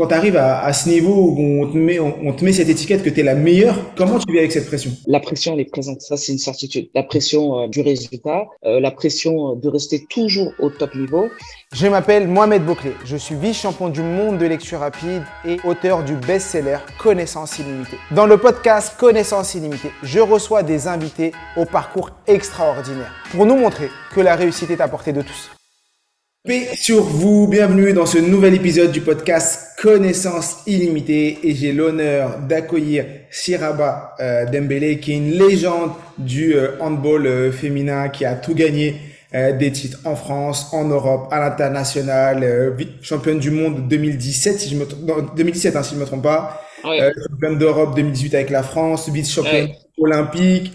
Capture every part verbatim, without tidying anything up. Quand tu arrives à, à ce niveau où on te met, on, on te met cette étiquette que tu es la meilleure, comment tu vis avec cette pression? La pression, elle est présente, ça c'est une certitude. La pression euh, du résultat, euh, la pression euh, de rester toujours au top niveau. Je m'appelle Mohamed Boclet, je suis vice-champion du monde de lecture rapide et auteur du best-seller Connaissance Illimitée. Dans le podcast Connaissance Illimitée, je reçois des invités au parcours extraordinaire pour nous montrer que la réussite est à portée de tous. Paix sur vous, bienvenue dans ce nouvel épisode du podcast Connaissance Illimitée et j'ai l'honneur d'accueillir Siraba euh, Dembélé qui est une légende du euh, handball euh, féminin qui a tout gagné, euh, des titres en France, en Europe, à l'international, euh, championne du monde deux mille dix-sept si je me trompe, deux mille dix-sept hein, si je me trompe pas, oui. euh, championne d'Europe deux mille dix-huit avec la France, vice-championne oui. olympique.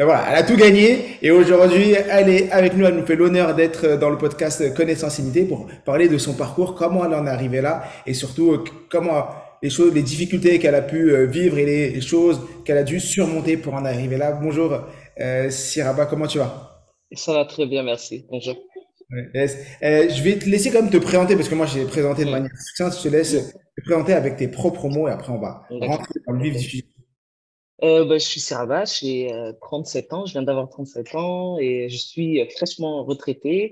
Voilà, elle a tout gagné et aujourd'hui, elle est avec nous, elle nous fait l'honneur d'être dans le podcast Connaissance Illimitée pour parler de son parcours, comment elle en est arrivée là et surtout comment les choses, les difficultés qu'elle a pu vivre et les choses qu'elle a dû surmonter pour en arriver là. Bonjour euh, Siraba, comment tu vas? Ça va très bien, merci. Bonjour. Yes. Euh, je vais te laisser quand même te présenter parce que moi, j'ai présenté de manière succincte. Je te laisse te présenter avec tes propres mots et après, on va rentrer dans le vif du sujet. Euh, bah, je suis Siraba, j'ai euh, trente-sept ans, je viens d'avoir trente-sept ans et je suis euh, fraîchement retraité.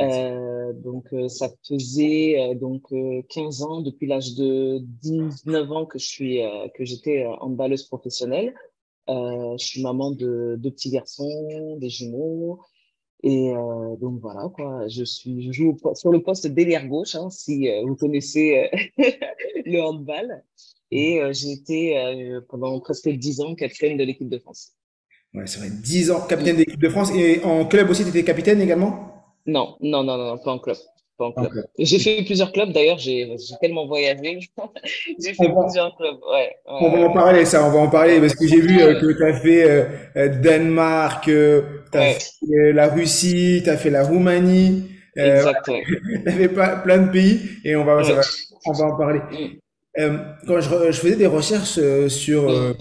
Euh, donc, euh, ça faisait euh, donc, euh, quinze ans, depuis l'âge de dix-neuf ans que je suis, euh, que j'étais euh, handballeuse professionnelle. Euh, je suis maman de deux petits garçons, des jumeaux. Et euh, donc, voilà, quoi, je, suis, je joue au, sur le poste d'ailière gauche, hein, si euh, vous connaissez euh, le handball. Et euh, j'ai été euh, pendant presque dix ans capitaine de l'équipe de France. Ouais, c'est vrai, dix ans capitaine de l'équipe de France. Et en club aussi, tu étais capitaine également? Non, non, non, non, pas en club. Pas en club. Okay. J'ai fait plusieurs clubs, d'ailleurs, j'ai, j'ai tellement voyagé. j'ai fait on plusieurs va. clubs, ouais, ouais. On va en parler, ça, on va en parler, parce que j'ai vu euh, que tu as fait euh, Danemark, euh, tu as ouais. fait euh, la Russie, tu as fait la Roumanie. Euh, exact, ouais. Tu as fait plein de pays et on va, ouais. ça va, on va en parler. Mm. Euh, quand je, je faisais des recherches euh, sur euh,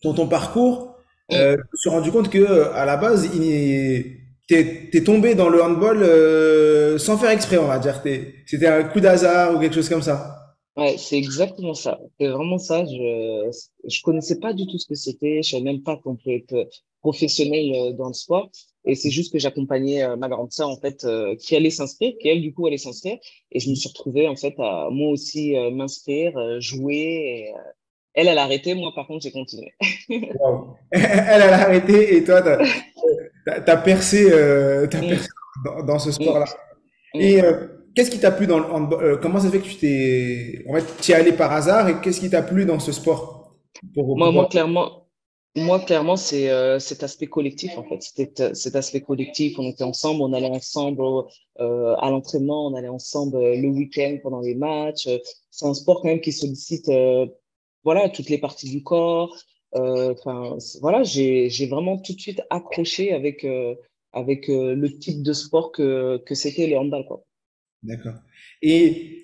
ton, ton parcours, euh, je me suis rendu compte que à la base, t'es t'es tombé dans le handball euh, sans faire exprès, on va dire. C'était un coup d'hasard ou quelque chose comme ça. Ouais, c'est exactement ça. C'est vraiment ça. Je je connaissais pas du tout ce que c'était. Je savais même pas qu'on pouvait être professionnel dans le sport. Et c'est juste que j'accompagnais euh, ma grande sœur en fait euh, qui allait s'inscrire, qui elle du coup allait s'inscrire, et je me suis retrouvée en fait à moi aussi euh, m'inscrire, euh, jouer. Et, euh, elle, elle a arrêté, moi par contre j'ai continué. Wow. Elle, elle a arrêté et toi t'as, t'as percé, euh, t'as percé mmh. dans, dans ce sport-là. Mmh. Et euh, qu'est-ce qui t'a plu dans le handball, euh, comment ça se fait que tu t'es, en fait, t'y allais par hasard et qu'est-ce qui t'a plu dans ce sport pour, pour moi, moi clairement. Moi, clairement, c'est euh, cet aspect collectif, en fait. C'était cet aspect collectif. On était ensemble, on allait ensemble euh, à l'entraînement, on allait ensemble euh, le week-end pendant les matchs. C'est un sport quand même qui sollicite, euh, voilà, toutes les parties du corps. Enfin, euh, voilà, j'ai j'ai vraiment tout de suite accroché avec euh, avec euh, le type de sport que que c'était le handball, quoi. D'accord. Et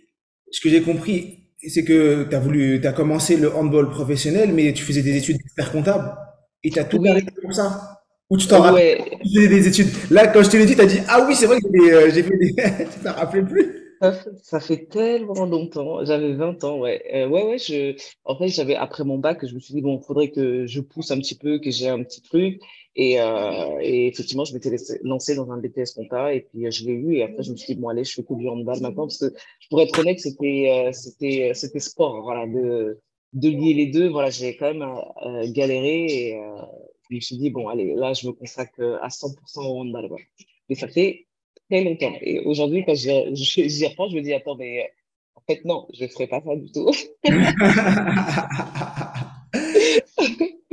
ce que j'ai compris, c'est que tu as voulu, tu as commencé le handball professionnel, mais tu faisais des études d'expert comptable et tu as tout oui. arrêté pour ça. Ou tu t'en ouais. rappelles, tu faisais des études. Là, quand je te l'ai dit, tu as dit ah oui, c'est vrai que euh, j'ai fait des. Tu t'en rappelais plus. Ça fait, ça fait tellement longtemps. J'avais vingt ans, ouais. Euh, ouais, ouais, je. En fait, j'avais, après mon bac, je me suis dit bon, il faudrait que je pousse un petit peu, que j'ai un petit truc. Et, euh, et effectivement, je m'étais lancé dans un B T S compta et puis je l'ai eu. Et après, je me suis dit bon, allez, je fais que du handball maintenant parce que pour être honnête, c'était euh, c'était c'était sport. Voilà, de de lier les deux. Voilà, j'ai quand même euh, galéré et euh, je me suis dit bon, allez, là, je me consacre à cent pour cent au handball. Voilà. Mais ça fait très longtemps. Et aujourd'hui, quand j'y, j'y reprends, je me dis attends, mais en fait non, je ferai pas ça du tout.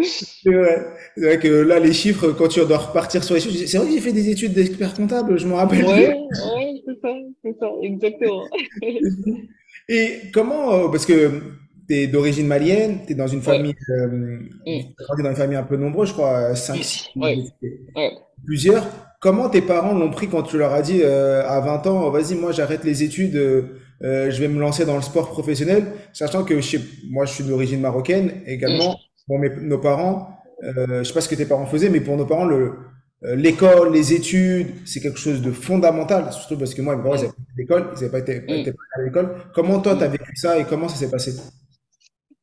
C'est vrai. C'est vrai que là, les chiffres, quand tu dois repartir sur les chiffres, c'est vrai que j'ai fait des études d'expert comptable, je m'en rappelle. Oui, ouais, c'est ça, c'est ça, exactement. Et comment, parce que tu es d'origine malienne, tu es dans une famille, ouais. euh, mmh. dans une famille un peu nombreuse, je crois, cinq six, ouais. ouais. plusieurs. Comment tes parents l'ont pris quand tu leur as dit euh, à vingt ans, vas-y, moi j'arrête les études euh, Euh, je vais me lancer dans le sport professionnel, sachant que je sais, moi je suis d'origine marocaine également. Bon, mes, nos parents, euh, je sais pas ce que tes parents faisaient, mais pour nos parents, le, Euh, l'école, les études, c'est quelque chose de fondamental, surtout parce que moi, mes parents, ils n'avaient pas été à l'école, ils n'avaient pas été, pas été à l'école. Comment toi, tu as vécu ça et comment ça s'est passé?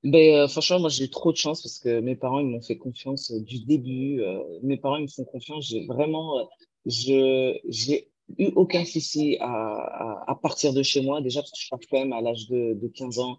Ben, euh, franchement, moi, j'ai eu trop de chance parce que mes parents, ils m'ont fait confiance euh, du début. Euh, mes parents, ils me font confiance. J'ai vraiment, euh, je, j'ai eu aucun souci à, à, à partir de chez moi, déjà parce que je pars quand même à l'âge de, de quinze ans.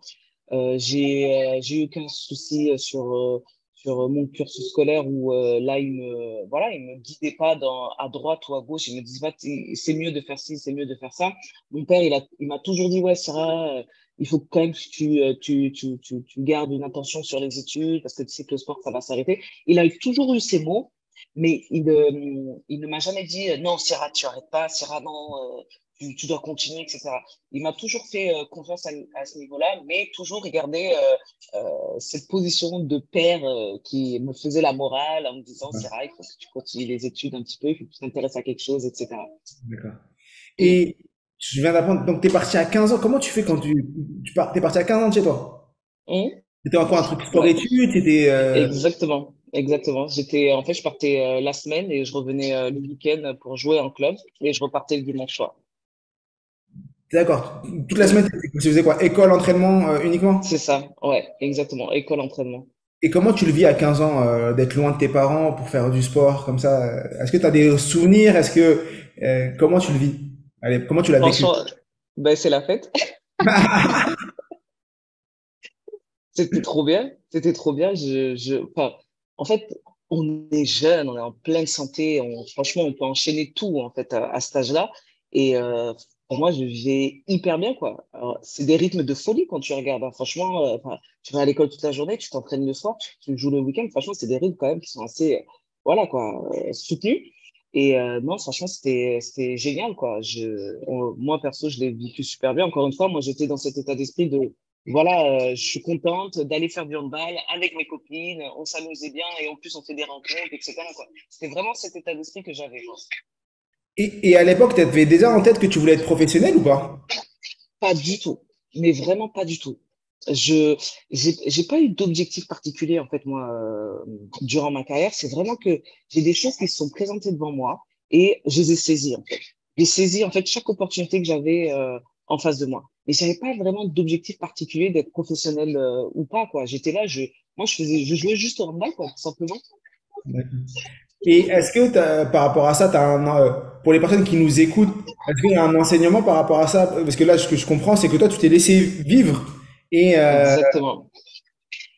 Euh, j'ai, euh, j'ai eu aucun souci sur, euh, sur mon cursus scolaire où euh, là, ils me, voilà, ils me guidaient pas dans, à droite ou à gauche. Ils me disaient pas, c'est mieux de faire ci, c'est mieux de faire ça. Mon père, il a, il m'a toujours dit, ouais, Sarah, il faut quand même que tu, tu, tu, tu, tu gardes une attention sur les études parce que tu sais que le sport, ça va s'arrêter. Il a toujours eu ces mots, mais il, euh, il ne m'a jamais dit « Non, Sarah, tu n'arrêtes pas, Sarah, non, euh, tu, tu dois continuer, et cetera » Il m'a toujours fait euh, confiance à, à ce niveau-là, mais toujours regardé euh, euh, cette position de père euh, qui me faisait la morale en me disant « Sarah, il faut que tu continues les études un petit peu, il faut que tu t'intéresses à quelque chose, et cetera » D'accord. Et… Je viens d'apprendre, donc tu es parti à quinze ans. Comment tu fais quand tu, tu pars, t'es parti à quinze ans de chez toi? Mmh. C'était encore un truc sport études, c'était… Euh... Exactement, exactement. J'étais, en fait, je partais euh, la semaine et je revenais euh, le week-end pour jouer en club et je repartais le dimanche soir. D'accord. Toute la semaine, tu faisais quoi? École, entraînement euh, uniquement? C'est ça, ouais, exactement. École, entraînement. Et comment tu le vis à quinze ans, euh, d'être loin de tes parents pour faire du sport comme ça? Est-ce que tu as des souvenirs? Est-ce que… Euh, comment tu le vis? Allez, comment tu l'as vécu? Ben, c'est la fête. C'était trop bien. C'était trop bien. Je, je, enfin, en fait, on est jeune, on est en pleine santé. On, franchement, on peut enchaîner tout en fait à, à cet âge-là. Et euh, pour moi, je vivais hyper bien, quoi. C'est des rythmes de folie quand tu regardes. Hein. Franchement, euh, tu vas à l'école toute la journée, tu t'entraînes le soir, tu, tu joues le week-end. Franchement, c'est des rythmes quand même qui sont assez, voilà, quoi, soutenus. Et euh, non, franchement, c'était c'était génial, quoi. Je, on, moi, perso, je l'ai vécu super bien. Encore une fois, moi, j'étais dans cet état d'esprit de, voilà, euh, je suis contente d'aller faire du handball avec mes copines, on s'amusait bien et en plus, on fait des rencontres, et cetera, quoi. C'était vraiment cet état d'esprit que j'avais. Et, et à l'époque, tu avais déjà en tête que tu voulais être professionnel ou pas? Pas du tout, mais vraiment pas du tout. Je j'ai, j'ai pas eu d'objectif particulier en fait moi euh, durant ma carrière. C'est vraiment que j'ai des choses qui se sont présentées devant moi et je les ai saisies en fait. J'ai saisi en fait chaque opportunité que j'avais euh, en face de moi. Mais j'avais pas vraiment d'objectif particulier d'être professionnel euh, ou pas quoi. J'étais là, je moi je faisais je jouais juste au handball quoi tout simplement. Et est-ce que t'as, par rapport à ça, t'as un, euh, pour les personnes qui nous écoutent, est-ce qu'il y a un enseignement par rapport à ça? Parce que là ce que je comprends c'est que toi tu t'es laissé vivre. Et euh... Exactement.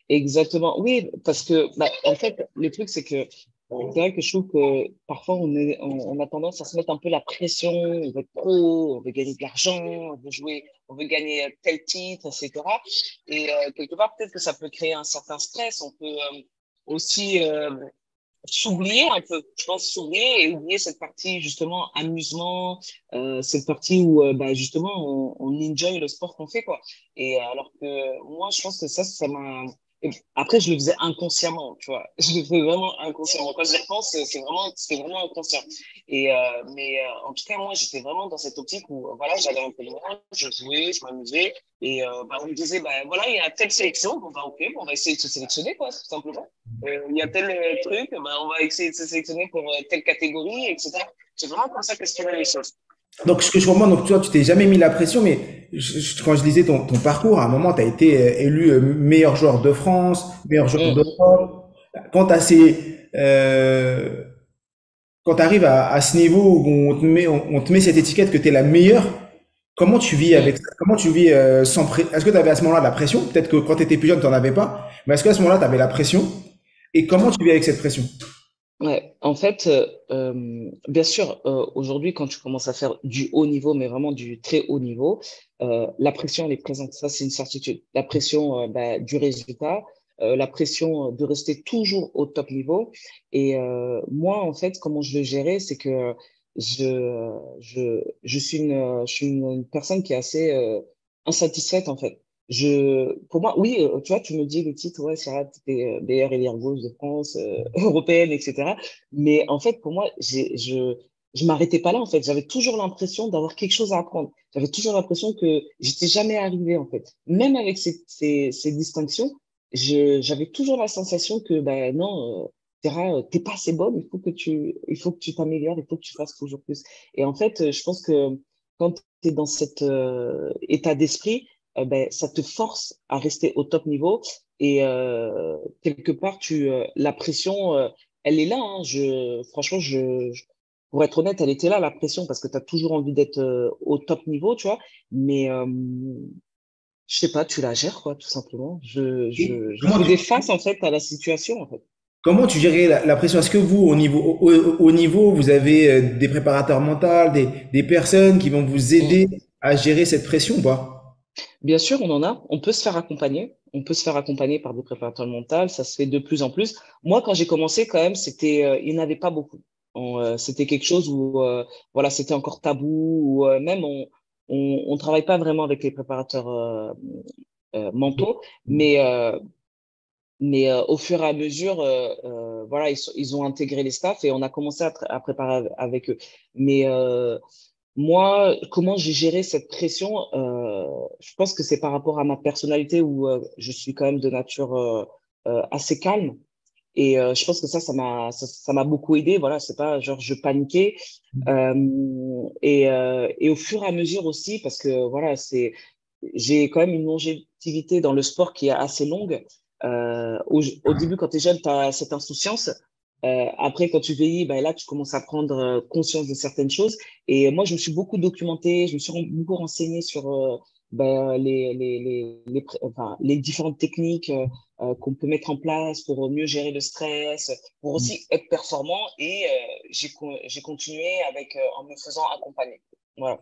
Exactement. Oui, parce que, bah, en fait, le truc, c'est que, c'est vrai que je trouve que parfois, on, est, on, on a tendance à se mettre un peu la pression, on veut être pro, on veut gagner de l'argent, on veut jouer, on veut gagner tel titre, et cetera. Et euh, quelque part, peut-être que ça peut créer un certain stress, on peut euh, aussi euh, s'oublier un peu, je pense, s'oublier et oublier cette partie, justement, amusement, euh, cette partie où, euh, bah, justement, on, on enjoy le sport qu'on fait, quoi. Et alors que moi, je pense que ça, ça m'a… Après, je le faisais inconsciemment, tu vois. Je le faisais vraiment inconsciemment. Quand je repense, c'est vraiment, c'est vraiment inconscient. Et, euh, mais euh, en tout cas, moi, j'étais vraiment dans cette optique où, voilà, j'allais un peu loin, je jouais, je m'amusais. Et euh, bah, on me disait, bah, voilà, il y a telle sélection, bon, bah, ok, on va essayer de se sélectionner, quoi, tout simplement. Euh, il y a tel euh, truc, bah, on va essayer de se sélectionner pour euh, telle catégorie, et cetera. C'est vraiment comme ça que je faisais les choses. Donc, ce que je comprends, donc, tu vois, tu t'es jamais mis la pression, mais je, je, quand je lisais ton, ton parcours, à un moment, tu as été euh, élu euh, meilleur joueur de France, meilleur joueur mmh. d'Europe. Quand tu as ces, euh, quand tu arrives à, à ce niveau où on te met, on, on te met cette étiquette que tu es la meilleure, comment tu vis avec ça? Comment tu vis euh, sans pression? Est-ce que tu avais à ce moment-là de la pression? Peut-être que quand tu étais plus jeune, tu n'en avais pas, mais est-ce qu'à ce moment-là, tu avais la pression? Et comment tu vis avec cette pression? Ouais, en fait, euh, bien sûr, euh, aujourd'hui, quand tu commences à faire du haut niveau, mais vraiment du très haut niveau, euh, la pression, elle est présente. Ça, c'est une certitude. La pression euh, bah, du résultat, euh, la pression de rester toujours au top niveau. Et euh, moi, en fait, comment je le gérais, c'est que je, je, je suis une, je suis une, une personne qui est assez euh, insatisfaite, en fait. Je, pour moi, oui, tu vois, tu me dis le titre, ouais, Sarah, t'es meilleure ailière gauche de France, euh, européenne, et cetera. Mais en fait, pour moi, j'ai, je, je m'arrêtais pas là, en fait. J'avais toujours l'impression d'avoir quelque chose à apprendre. J'avais toujours l'impression que j'étais jamais arrivée, en fait. Même avec ces, ces, ces distinctions, je, j'avais toujours la sensation que, ben, non, euh, T'es pas assez bonne, il faut que tu, il faut que tu t'améliores, il faut que tu fasses toujours plus. Et en fait, je pense que quand tu es dans cet euh, état d'esprit, euh, ben, ça te force à rester au top niveau. Et euh, quelque part, tu, euh, la pression, euh, elle est là. Hein, je, franchement, je, je, pour être honnête, elle était là, la pression, parce que tu as toujours envie d'être euh, au top niveau, tu vois. Mais euh, je sais pas, tu la gères, quoi, tout simplement. Je, je, je fais des faces, en fait, à la situation, en fait. Comment tu gérais la, la pression? Est-ce que vous, au niveau, au, au niveau, vous avez des préparateurs mentaux, des, des personnes qui vont vous aider à gérer cette pression ou pas? Bien sûr, on en a. On peut se faire accompagner. On peut se faire accompagner par des préparateurs mentaux. Ça se fait de plus en plus. Moi, quand j'ai commencé, quand même, c'était, euh, il n'y en avait pas beaucoup. Euh, c'était quelque chose où, euh, voilà, c'était encore tabou. Ou euh, même, on, on, on travaille pas vraiment avec les préparateurs euh, euh, mentaux, mais euh, Mais euh, au fur et à mesure, euh, euh, voilà, ils, ils ont intégré les staffs et on a commencé à, à préparer avec eux. Mais euh, moi, comment j'ai géré cette pression, euh, je pense que c'est par rapport à ma personnalité où euh, je suis quand même de nature euh, euh, assez calme. Et euh, je pense que ça, ça m'a, ça, ça m'a beaucoup aidé. Voilà, c'est pas genre je paniquais. Euh, et, euh, et au fur et à mesure aussi, parce que voilà, c'est, j'ai quand même une longévité dans le sport qui est assez longue. Euh, au, au début, quand tu es jeune, tu as cette insouciance. Euh, après, quand tu vieillis, ben là, tu commences à prendre conscience de certaines choses. Et moi, je me suis beaucoup documentée, je me suis beaucoup renseignée sur euh, ben, les, les, les, les, enfin, les différentes techniques euh, qu'on peut mettre en place pour mieux gérer le stress, pour aussi être performant. Et euh, j'ai, j'ai continué avec, euh, en me faisant accompagner. Voilà.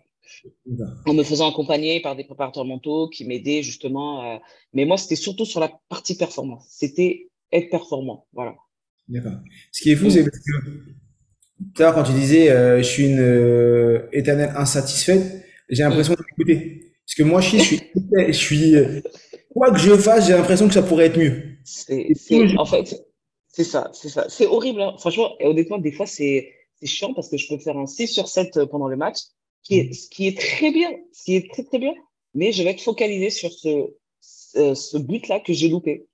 En me faisant accompagner par des préparateurs mentaux qui m'aidaient justement. Euh, mais moi, c'était surtout sur la partie performance. C'était être performant. Voilà. D'accord. Ce qui est fou, c'est parce que tout à l'heure, quand tu disais euh, je suis une euh, éternelle insatisfaite, j'ai l'impression de t'écouter. Parce que moi, je suis. je suis euh, quoi que je fasse, j'ai l'impression que ça pourrait être mieux. C'est, c'est, en fait, c'est ça. C'est ça. C'est horrible. Hein. Franchement, et honnêtement, des fois, c'est, c'est chiant parce que je peux faire un six sur sept pendant le match. Qui est, ce qui est très bien, ce qui est très très bien, mais je vais être focalisé sur ce, ce, ce but-là que j'ai loupé.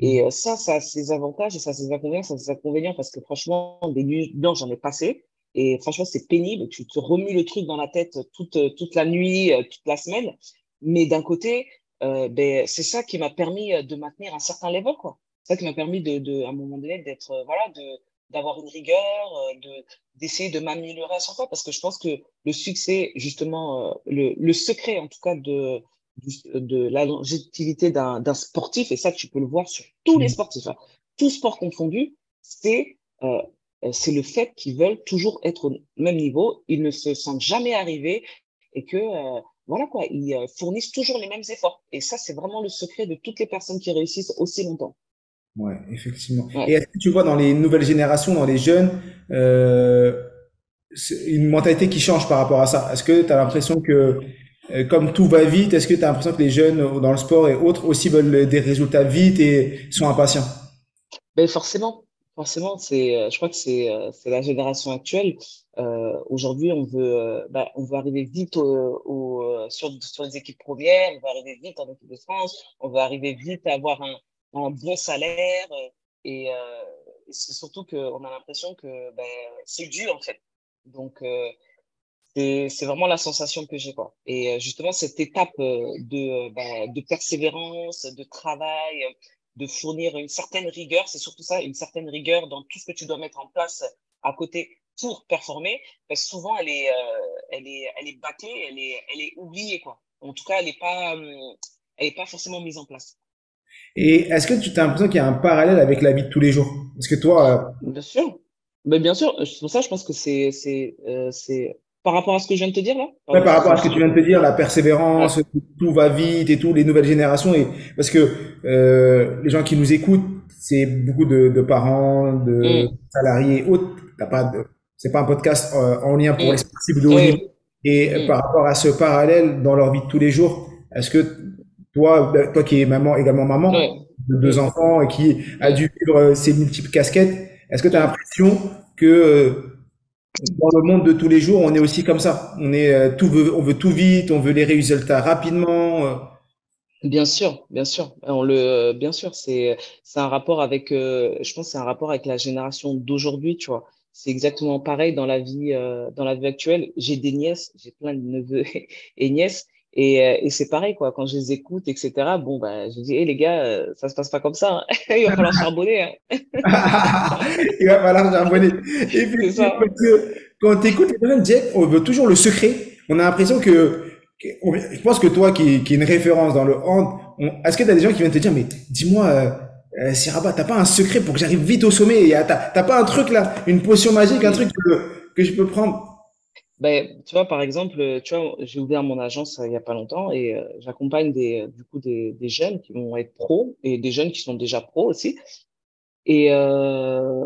Et ça, ça a ses avantages et ça a ses inconvénients, ça a ses inconvénients parce que franchement, des nuits blanches, j'en ai passé et franchement, c'est pénible. Tu te remues le truc dans la tête toute, toute la nuit, toute la semaine. Mais d'un côté, euh, ben, c'est ça qui m'a permis de maintenir un certain level, quoi. C'est ça qui m'a permis de, de, à un moment donné, d'être, voilà, de, d'avoir une rigueur, de d'essayer de m'améliorer à chaque fois, parce que je pense que le succès, justement, euh, le, le secret, en tout cas, de, de, de la longévité d'un, d'un sportif, et ça, tu peux le voir sur tous les sportifs, hein, tous sports confondus, c'est, euh, c'est le fait qu'ils veulent toujours être au même niveau, ils ne se sentent jamais arrivés, et que, euh, voilà quoi, ils fournissent toujours les mêmes efforts. Et ça, c'est vraiment le secret de toutes les personnes qui réussissent aussi longtemps. Ouais, effectivement. Ouais. Et est-ce que tu vois dans les nouvelles générations, dans les jeunes, euh, une mentalité qui change par rapport à ça? Est-ce que tu as l'impression que, euh, comme tout va vite, est-ce que tu as l'impression que les jeunes dans le sport et autres aussi veulent des résultats vite et sont impatients? Ben forcément, forcément. C'est, je crois que c'est, c'est la génération actuelle. Euh, aujourd'hui, on veut, bah, on veut arriver vite au, au, sur, sur les équipes premières, on veut arriver vite en équipe de France, on veut arriver vite à avoir un un bon salaire et euh, c'est surtout qu'on a l'impression que ben, c'est dû en fait. Donc, euh, c'est, c'est vraiment la sensation que j'ai, quoi. Et justement, cette étape de, ben, de persévérance, de travail, de fournir une certaine rigueur, c'est surtout ça, une certaine rigueur dans tout ce que tu dois mettre en place à côté pour performer, ben, souvent, elle est, euh, elle est, elle est battée, elle est, elle est oubliée, quoi. En tout cas, elle n'est pas, elle est pas forcément mise en place. Et est-ce que tu as l'impression qu'il y a un parallèle avec la vie de tous les jours? Parce que toi… Euh... Bien sûr. Mais bien sûr. Pour ça, je pense que c'est… c'est, euh, c'est... Par rapport à ce que je viens de te dire là ouais, par rapport à ce que tu viens de te dire, la persévérance, ouais. tout, tout va vite et tout, les nouvelles générations. Et... Parce que euh, les gens qui nous écoutent, c'est beaucoup de, de parents, de mm. salariés et autres. T'as pas de... C'est pas un podcast euh, en lien pour mm. les sportifs de haut niveau. Mm. Et mm. par rapport à ce parallèle dans leur vie de tous les jours, est-ce que… Toi, toi qui es maman, également maman, ouais. de deux enfants et qui a dû vivre ces multiples casquettes, est-ce que tu as l'impression que dans le monde de tous les jours, on est aussi comme ça? On est, tout veut, on veut tout vite, on veut les résultats rapidement. Bien sûr, bien sûr, on le, bien sûr, c'est, c'est un rapport avec, euh, je pense, que c'est un rapport avec la génération d'aujourd'hui, tu vois. C'est exactement pareil dans la vie, euh, dans la vie actuelle. J'ai des nièces, j'ai plein de neveux et nièces, et, euh, et c'est pareil quoi. Quand je les écoute, et cetera. Bon bah, je dis, hé les gars, euh, ça se passe pas comme ça, hein. Il va falloir charbonner. Hein. Il va falloir charbonner. Et puis, quand tu écoutes les jeunes, on veut toujours le secret. On a l'impression que je pense que toi, qui, qui est une référence dans le hand, on, est-ce que t'as des gens qui viennent te dire, mais dis-moi, euh, euh, Siraba, t'as pas un secret pour que j'arrive vite au sommet? Et, t'as, t'as pas un truc là, une potion magique, un truc que, que je peux prendre? Ben, tu vois, par exemple, tu vois, j'ai ouvert mon agence euh, il y a pas longtemps et euh, j'accompagne des, du coup, des, des jeunes qui vont être pros et des jeunes qui sont déjà pros aussi. Et euh,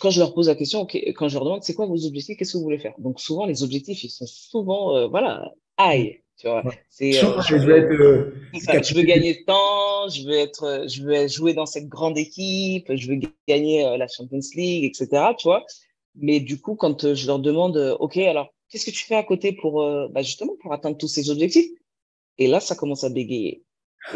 quand je leur pose la question, okay, quand je leur demande, c'est quoi vos objectifs, qu'est-ce que vous voulez faire? Donc souvent, les objectifs, ils sont souvent, euh, voilà. Aïe, tu vois, c'est, euh, je, veux, être, euh, c'est ça, je veux gagner de temps, je veux être, je veux jouer dans cette grande équipe, je veux gagner euh, la Champions League, et cetera. Tu vois, mais du coup, quand euh, je leur demande, euh, ok, alors qu'est-ce que tu fais à côté pour, euh, bah, justement, pour atteindre tous ces objectifs? Et là, ça commence à bégayer.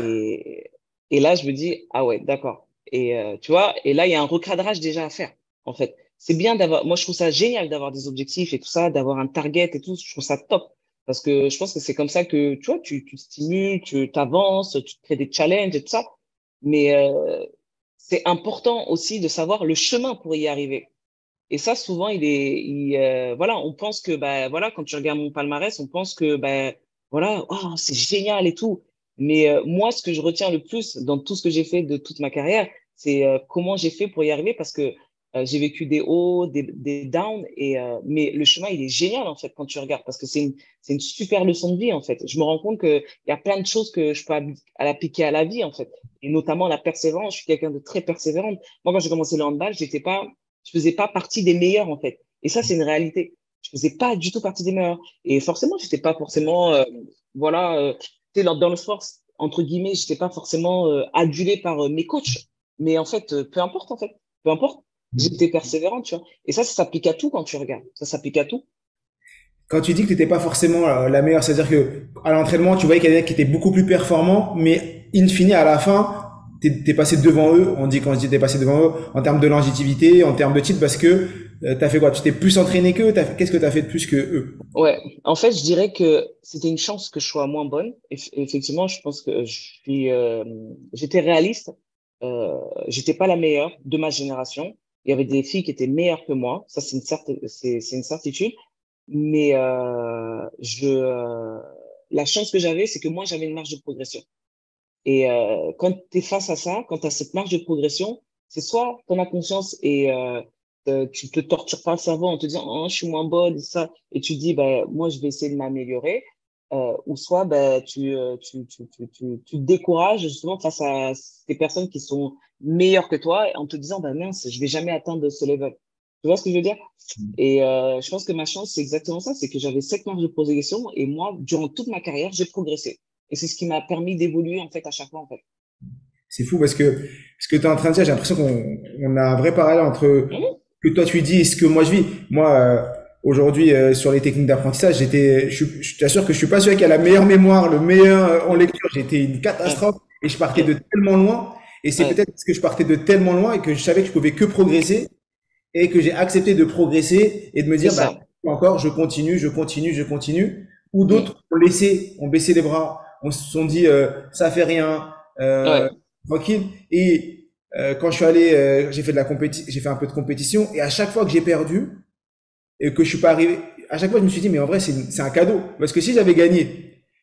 Et, et là, je me dis, ah ouais, d'accord. Et euh, tu vois, et là, il y a un recadrage déjà à faire, en fait. C'est bien d'avoir, moi, je trouve ça génial d'avoir des objectifs et tout ça, d'avoir un target et tout. Je trouve ça top. Parce que je pense que c'est comme ça que tu vois, tu, tu stimules, tu t'avances, tu te crées des challenges et tout ça. Mais euh, c'est important aussi de savoir le chemin pour y arriver. Et ça, souvent, il est, il, euh, voilà, on pense que, bah, voilà, quand tu regardes mon palmarès, on pense que, bah, voilà, oh, c'est génial et tout. Mais euh, moi, ce que je retiens le plus dans tout ce que j'ai fait de toute ma carrière, c'est euh, comment j'ai fait pour y arriver, parce que Euh, j'ai vécu des hauts, des, des downs, et, euh, mais le chemin, il est génial, en fait, quand tu regardes, parce que c'est une, c'est une super leçon de vie, en fait. Je me rends compte qu'il y a plein de choses que je peux appliquer à la vie, en fait, et notamment la persévérance. Je suis quelqu'un de très persévérante. Moi, quand j'ai commencé le handball, j'étais pas, je faisais pas partie des meilleurs, en fait. Et ça, c'est une réalité. Je faisais pas du tout partie des meilleurs. Et forcément, j'étais pas forcément, euh, voilà, euh, t'es dans le sport, entre guillemets, j'étais pas forcément euh, adulé par euh, mes coachs. Mais en fait, euh, peu importe, en fait, peu importe. J'étais persévérant, tu vois. Et ça, ça s'applique à tout quand tu regardes. Ça s'applique à tout. Quand tu dis que tu n'étais pas forcément la meilleure, c'est-à-dire que à l'entraînement, tu voyais qu'il y en a qui étaient beaucoup plus performants, mais in fine, à la fin, t'es, t'es passé devant eux. On dit qu'on se dit t'es passé devant eux en termes de longévité, en termes de titre, parce que euh, t'as fait quoi? Tu t'es plus entraîné qu'eux? T'as, qu'est-ce que t'as fait de plus que eux? Ouais. En fait, je dirais que c'était une chance que je sois moins bonne. Eff- effectivement, je pense que je suis, euh, j'étais réaliste. Euh, j'étais pas la meilleure de ma génération. Il y avait des filles qui étaient meilleures que moi, ça c'est une certitude, c'est, c'est une certitude. Mais euh, je, euh, la chance que j'avais, c'est que moi j'avais une marge de progression. Et euh, quand t'es face à ça, quand t'as cette marge de progression, c'est soit t'en as conscience et euh, tu te tortures pas le cerveau en te disant oh, je suis moins bonne et ça, et tu te dis bah moi je vais essayer de m'améliorer, euh, ou soit bah tu, euh, tu, tu tu tu tu te décourages justement face à ces personnes qui sont meilleur que toi en te disant bah mince je vais jamais atteindre ce level, tu vois ce que je veux dire? Et euh, je pense que ma chance c'est exactement ça, c'est que j'avais cette marge de progression et moi durant toute ma carrière j'ai progressé et c'est ce qui m'a permis d'évoluer en fait à chaque fois en fait. C'est fou parce que ce que tu es en train de dire, j'ai l'impression qu'on on a un vrai parallèle entre mmh. ce que toi tu dis et ce que moi je vis. Moi euh, aujourd'hui euh, sur les techniques d'apprentissage, j'étais je, je t'assure que je suis pas celui qui a la meilleure mémoire, le meilleur euh, en lecture, j'étais une catastrophe et je partais de tellement loin. Et c'est ouais. peut-être parce que je partais de tellement loin et que je savais que je pouvais que progresser et que j'ai accepté de progresser et de me dire, bah, encore, je continue, je continue, je continue. Ou d'autres oui. ont laissé, ont baissé les bras, on se sont dit, euh, ça fait rien, euh, ouais. tranquille. Et, euh, quand je suis allé, euh, j'ai fait de la compétition, j'ai fait un peu de compétition et à chaque fois que j'ai perdu et que je suis pas arrivé, à chaque fois, je me suis dit, mais en vrai, c'est, c'est un cadeau. Parce que si j'avais gagné,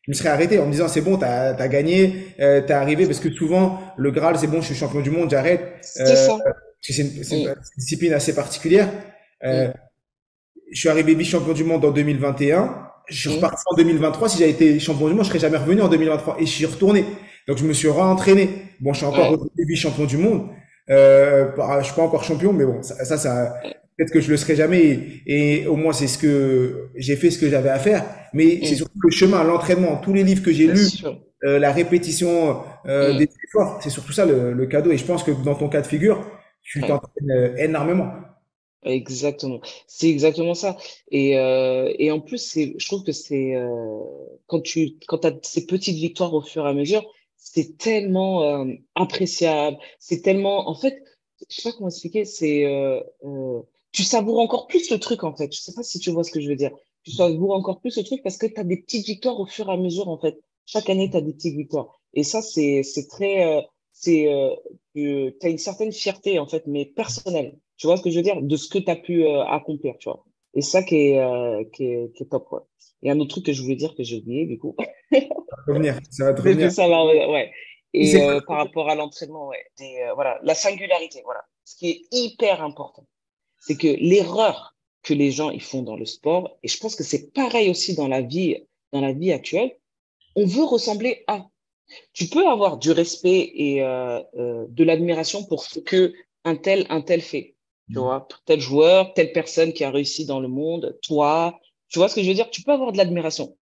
je me serais arrêté en me disant c'est bon, t'as t'as gagné, euh, t'as arrivé, parce que souvent le Graal c'est bon, je suis champion du monde, j'arrête. Euh, c'est ça. C'est une, c'est une oui. discipline assez particulière. Euh, oui. Je suis arrivé vice-champion du monde en deux mille vingt et un. Je suis oui. reparti en deux mille vingt-trois. Si j'avais été champion du monde, je serais jamais revenu en deux mille vingt-trois. Et je suis retourné. Donc je me suis réentraîné. Bon, je suis encore oui. revenu vice-champion du monde. Euh, je suis pas encore champion, mais bon, ça, ça, ça oui. peut-être que je le serai jamais. Et, et au moins c'est ce que j'ai fait, ce que j'avais à faire. Mais mmh. c'est surtout le chemin, l'entraînement, tous les livres que j'ai lus, euh, la répétition euh, mmh. des efforts, c'est surtout ça le, le cadeau. Et je pense que dans ton cas de figure, tu mmh. t'entraînes énormément. Exactement, c'est exactement ça. Et, euh, et en plus, c'est, je trouve que c'est euh, quand tu quand t'as ces petites victoires au fur et à mesure, c'est tellement euh, appréciable. C'est tellement, en fait, je sais pas comment expliquer. C'est euh, euh, tu savoures encore plus le truc en fait. Je sais pas si tu vois ce que je veux dire. Tu savoures encore plus le truc parce que t'as des petites victoires au fur et à mesure en fait. Chaque année, t'as des petites victoires. Et ça, c'est c'est très euh, c'est euh, tu as une certaine fierté en fait, mais personnelle. Tu vois ce que je veux dire? De ce que tu as pu euh, accomplir, tu vois. Et ça qui est, euh, qui est, qui est top, ouais. Et un autre truc que je voulais dire que j'ai oublié, du coup. Revenir, ça va te revenir. Ça va revenir, ouais. Et euh, par rapport à l'entraînement, ouais. Et, euh, voilà, la singularité, voilà. Ce qui est hyper important, c'est que l'erreur que les gens ils font dans le sport, et je pense que c'est pareil aussi dans la vie, dans la vie actuelle, on veut ressembler à. Tu peux avoir du respect et euh, euh, de l'admiration pour ce que un tel, un tel fait. Tu vois, tel joueur, telle personne qui a réussi dans le monde, toi, tu vois ce que je veux dire? Tu peux avoir de l'admiration.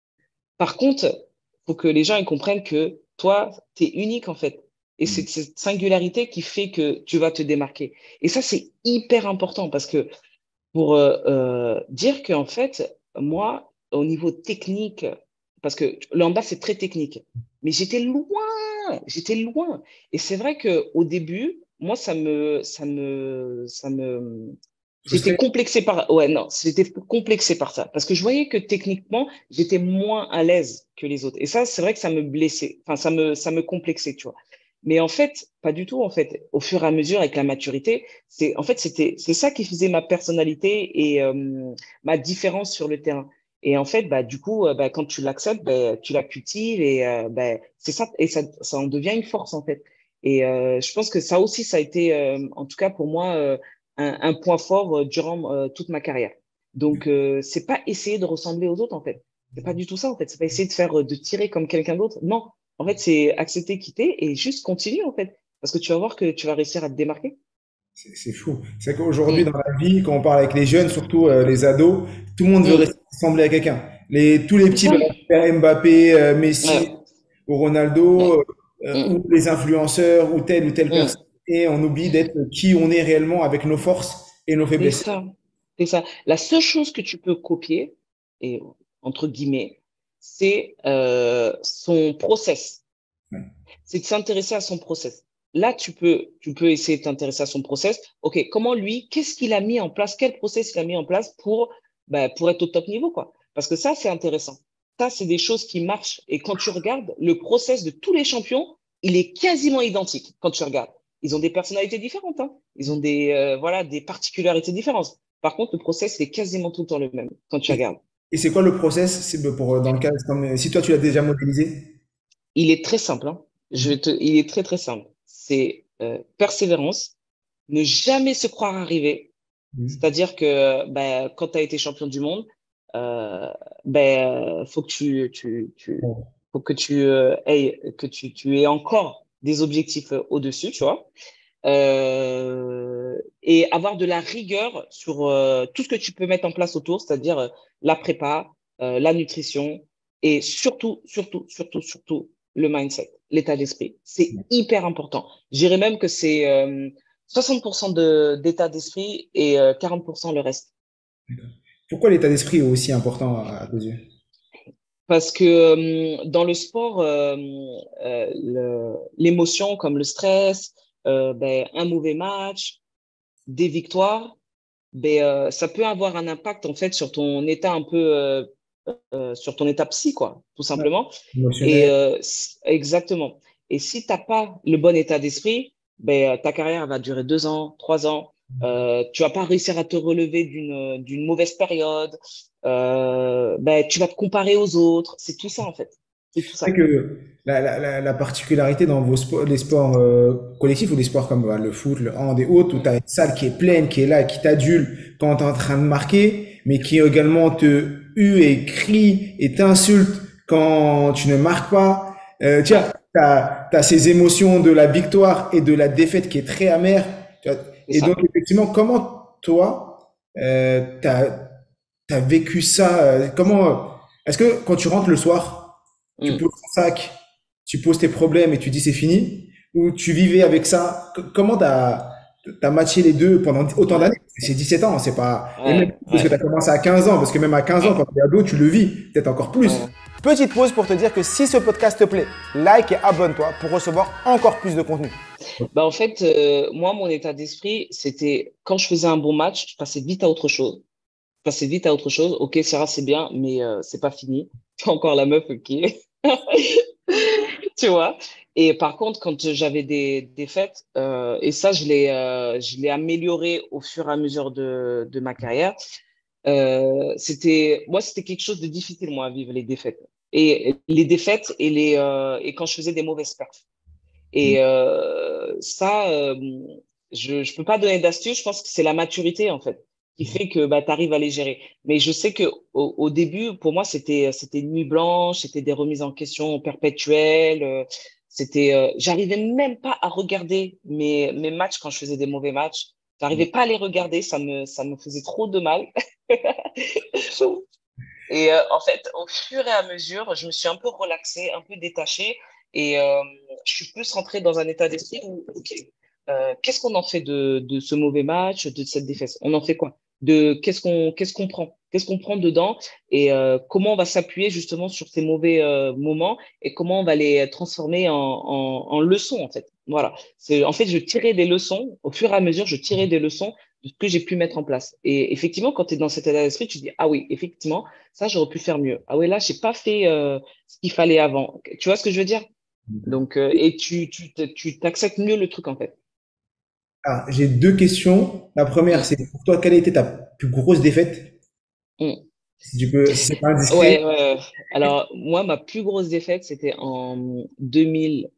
Par contre, faut que les gens ils comprennent que toi, t'es unique en fait. Et c'est cette singularité qui fait que tu vas te démarquer. Et ça, c'est hyper important parce que pour euh, euh, dire qu'en fait, moi, au niveau technique, parce que le handball, c'est très technique, mais j'étais loin, j'étais loin. Et c'est vrai qu'au début, moi, ça me, ça me, ça me, j'étais complexé par, ouais, non, j'étais complexé par ça. Parce que je voyais que techniquement, j'étais moins à l'aise que les autres. Et ça, c'est vrai que ça me blessait. Enfin, ça me, ça me complexait, tu vois. Mais en fait, pas du tout, en fait. Au fur et à mesure, avec la maturité, c'est, en fait, c'était, c'est ça qui faisait ma personnalité et, euh, ma différence sur le terrain. Et en fait, bah, du coup, bah, quand tu l'acceptes, bah, tu la cultives et, euh, bah, c'est ça, et ça, ça en devient une force, en fait. Et euh, je pense que ça aussi, ça a été, euh, en tout cas pour moi, euh, un, un point fort euh, durant euh, toute ma carrière. Donc, euh, c'est pas essayer de ressembler aux autres, en fait. C'est pas du tout ça, en fait. C'est pas essayer de faire, de tirer comme quelqu'un d'autre. Non, en fait, c'est accepter, quitter et juste continuer, en fait. Parce que tu vas voir que tu vas réussir à te démarquer. C'est, c'est fou. C'est qu'aujourd'hui, mmh. dans la vie, quand on parle avec les jeunes, surtout euh, les ados, tout le monde mmh. veut ressembler à quelqu'un. Les, tous les petits, mmh. Mbappé, euh, Messi ouais. ou Ronaldo… Ouais. Euh, mmh. ou les influenceurs, ou telle ou telle mmh. personne, et on oublie d'être qui on est réellement avec nos forces et nos faiblesses. C'est ça. C'est ça. La seule chose que tu peux copier, et entre guillemets, c'est euh, son process. Mmh. C'est de s'intéresser à son process. Là, tu peux, tu peux essayer de t'intéresser à son process. Ok, comment lui, qu'est-ce qu'il a mis en place, quel process il a mis en place pour, bah, pour être au top niveau, quoi. Parce que ça, c'est intéressant. Ça, c'est des choses qui marchent. Et quand tu regardes, le process de tous les champions, il est quasiment identique quand tu regardes. Ils ont des personnalités différentes. Hein. Ils ont des, euh, voilà, des particularités différentes. Par contre, le process, c'est quasiment tout le temps le même quand tu regardes. Et c'est quoi le process? C'est pour, dans le cas, comme, si toi, tu l'as déjà modélisé? Il est très simple. Hein. Je te, il est très, très simple. C'est euh, persévérance, ne jamais se croire arrivé. Mmh. C'est-à-dire que bah, quand tu as été champion du monde, Euh, ben faut que tu tu tu faut que tu euh, aies, que tu tu aies encore des objectifs euh, au-dessus, tu vois, euh, et avoir de la rigueur sur euh, tout ce que tu peux mettre en place autour, c'est-à-dire euh, la prépa, euh, la nutrition et surtout surtout surtout surtout le mindset, l'état d'esprit, c'est hyper important. Je dirais même que c'est euh, soixante pour cent de d'état d'esprit et euh, quarante pour cent le reste. D'accord. Pourquoi l'état d'esprit est aussi important à tes yeux? Parce que dans le sport, euh, euh, le, l'émotion comme le stress, euh, ben, un mauvais match, des victoires, ben, euh, ça peut avoir un impact en fait sur ton état un peu, euh, euh, sur ton état psy, quoi, tout simplement. Ouais, et euh, exactement. Et si t'as pas le bon état d'esprit, ben ta carrière va durer deux ans, trois ans. Euh, tu vas pas réussir à te relever d'une d'une mauvaise période. Euh, ben tu vas te comparer aux autres. C'est tout ça en fait. C'est tout ça. C'est que la la la particularité dans vos sports, les sports euh, collectifs ou les sports comme bah, le foot, le hand et autres, où t'as une salle qui est pleine, qui est là, qui t'adule quand t'es en train de marquer, mais qui également te hue et crie et t'insulte quand tu ne marques pas. Euh, tiens, t'as t'as ces émotions de la victoire et de la défaite qui est très amère. Et donc, effectivement, comment toi, euh, tu as vécu ça euh, comment, est-ce que quand tu rentres le soir, mmh. tu poses ton sac, tu poses tes problèmes et tu dis c'est fini? Ou tu vivais avec ça? C- Comment tu as matché les deux pendant autant d'années? C'est dix-sept ans, c'est pas. Ouais, et même, parce ouais. que tu as commencé à quinze ans, parce que même à quinze ans, quand tu es ado, tu le vis, peut-être encore plus. Ouais. Petite pause pour te dire que si ce podcast te plaît, like et abonne-toi pour recevoir encore plus de contenu. Bah en fait, euh, moi, mon état d'esprit, c'était quand je faisais un bon match, je passais vite à autre chose. Je passais vite à autre chose. Ok, Sarah, c'est bien, mais euh, c'est pas fini. Tu es encore la meuf, ok. Tu vois. Et par contre, quand j'avais des, des défaites, euh, et ça, je l'ai euh, je l'ai amélioré au fur et à mesure de, de ma carrière, euh, c'était, moi, c'était quelque chose de difficile, moi, à vivre les défaites. Et les défaites et, les, euh, et quand je faisais des mauvaises perfs. Et euh, ça, euh, je je peux pas donner d'astuce. Je pense que c'est la maturité, en fait, qui fait que bah, tu arrives à les gérer. Mais je sais que au, au début, pour moi, c'était c'était une nuit blanche, c'était des remises en question perpétuelles. Euh, C'était, euh, j'arrivais même pas à regarder mes mes matchs quand je faisais des mauvais matchs. J'arrivais pas à les regarder, ça me ça me faisait trop de mal. Et euh, en fait, au fur et à mesure, je me suis un peu relaxée, un peu détachée, et euh, je suis plus rentrée dans un état d'esprit où, ok, euh, qu'est-ce qu'on en fait de de ce mauvais match, de cette défaite? On en fait quoi? De qu'est-ce qu'on qu'est-ce qu'on prend qu'est-ce qu'on prend dedans et euh, comment on va s'appuyer justement sur ces mauvais euh, moments et comment on va les transformer en, en, en leçons, en fait. Voilà, c'est en fait je tirais des leçons au fur et à mesure, je tirais des leçons de ce que j'ai pu mettre en place. Et effectivement, quand tu es dans cet état d'esprit, tu te dis ah oui, effectivement, ça j'aurais pu faire mieux. Ah oui, là j'ai pas fait euh, ce qu'il fallait avant. Tu vois ce que je veux dire? Donc euh, et tu tu tu t'acceptes mieux le truc, en fait. Ah, j'ai deux questions. La première, c'est pour toi, quelle était ta plus grosse défaite? Mm. Si tu peux, c'est pas indiscret. Ouais, ouais. Alors, moi, ma plus grosse défaite, c'était en deux mille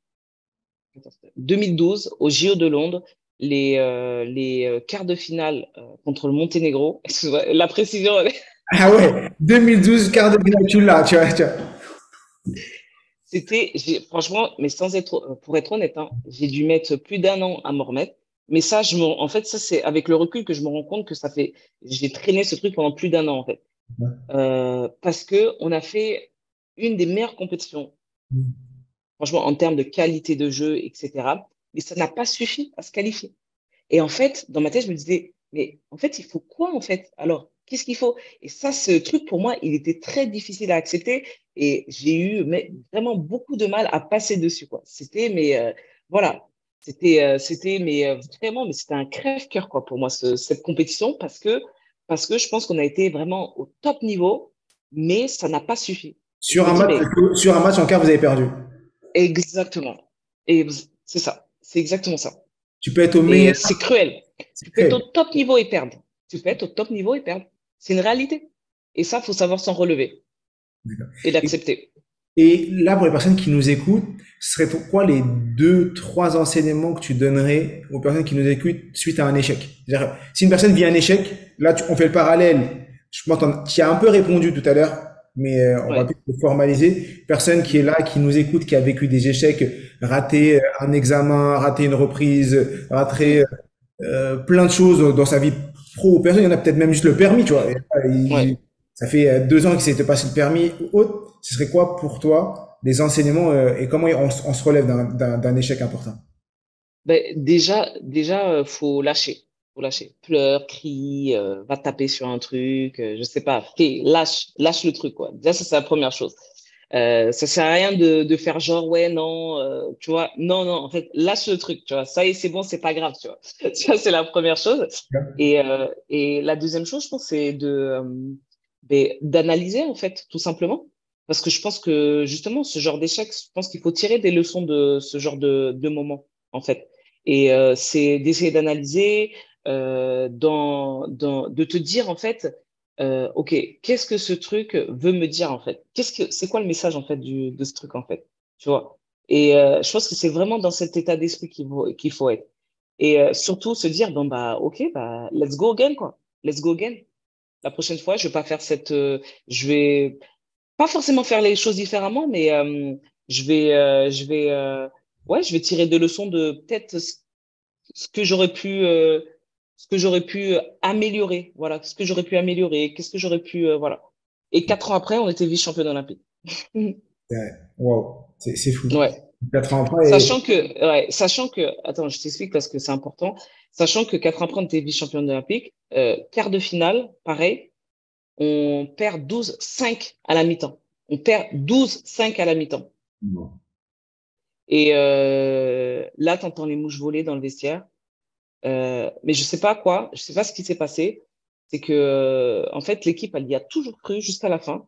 douze, au J O de Londres, les, euh, les quarts de finale euh, contre le Monténégro. La précision. Ah ouais, deux mille douze, quarts de finale, tu l'as, tu vois. Tu vois. C'était, franchement, mais sans être, pour être honnête, hein, j'ai dû mettre plus d'un an à m'en remettre. Mais ça, je me, en fait, ça, c'est avec le recul que je me rends compte que ça fait, j'ai traîné ce truc pendant plus d'un an, en fait. Euh, parce que on a fait une des meilleures compétitions. Franchement, en termes de qualité de jeu, et cetera. Mais ça n'a pas suffi à se qualifier. Et en fait, dans ma tête, je me disais, mais en fait, il faut quoi, en fait? Alors, qu'est-ce qu'il faut? Et ça, ce truc, pour moi, il était très difficile à accepter et j'ai eu mais, vraiment beaucoup de mal à passer dessus, quoi. C'était, mais euh, voilà. C'était, euh, c'était, mais euh, vraiment, mais c'était un crève-cœur, quoi, pour moi, ce, cette compétition, parce que, parce que je pense qu'on a été vraiment au top niveau, mais ça n'a pas suffi. Sur un, match, mais... sur un match en quart, vous avez perdu. Exactement. Et c'est ça. C'est exactement ça. Tu peux être au meilleur. C'est cruel. Tu peux être au top niveau et perdre. Tu peux être au top niveau et perdre. C'est une réalité. Et ça, faut savoir s'en relever et l'accepter. Et là, pour les personnes qui nous écoutent, ce serait quoi les deux, trois enseignements que tu donnerais aux personnes qui nous écoutent suite à un échec? C'est-à-dire, si une personne vit un échec, là, tu, on fait le parallèle. Je pense que tu as un peu répondu tout à l'heure, mais on ouais. va plus le formaliser. Personne qui est là, qui nous écoute, qui a vécu des échecs, raté un examen, raté une reprise, raté euh, plein de choses dans sa vie pro ou perso. Il y en a peut-être même juste le permis, tu vois. Il, ouais. Ça fait deux ans que s'était passé le permis ou autre. Ce serait quoi pour toi les enseignements euh, et comment on, on se relève d'un échec important? Ben, déjà, déjà, euh, faut lâcher, faut lâcher. Pleure, crie, euh, va taper sur un truc, euh, je sais pas. Fais, lâche, lâche le truc, quoi. Déjà, ça c'est la première chose. Euh, ça sert à rien de, de faire genre ouais non, euh, tu vois. Non, non, en fait, lâche le truc, tu vois. Ça y est, c'est bon, c'est pas grave, tu vois. Ça c'est la première chose. Et euh, et la deuxième chose, je pense, c'est de euh, d'analyser, en fait, tout simplement. Parce que je pense que, justement, ce genre d'échec, je pense qu'il faut tirer des leçons de ce genre de, de moment, en fait. Et euh, c'est d'essayer d'analyser, euh, dans, dans, de te dire, en fait, euh, OK, qu'est-ce que ce truc veut me dire, en fait? Qu'est-ce que, c'est quoi le message, en fait, du, de ce truc, en fait? Tu vois? Et euh, je pense que c'est vraiment dans cet état d'esprit qu'il faut, qu'il faut être. Et euh, surtout, se dire, bon, bah, OK, bah, let's go again, quoi. Let's go again. La prochaine fois, je vais pas faire cette, euh, je vais pas forcément faire les choses différemment, mais euh, je vais, euh, je vais, euh, ouais, je vais tirer des leçons de peut-être ce que j'aurais pu, euh, ce que j'aurais pu améliorer, voilà, ce que j'aurais pu améliorer, qu'est-ce que j'aurais pu, euh, voilà. Et quatre ans après, on était vice-champion olympique. Wow, c'est fou. Ouais. quatre-vingts points et... Sachant que, ouais, sachant que, attends, je t'explique parce que c'est important. Sachant que quatre-vingts points de tes vice-championne olympique, euh, quart de finale, pareil, on perd douze cinq à la mi-temps. On perd douze cinq à la mi-temps. Bon. Et euh, là, tu entends les mouches voler dans le vestiaire. Euh, mais je sais pas quoi, je sais pas ce qui s'est passé. C'est que, en fait, l'équipe, elle y a toujours cru jusqu'à la fin.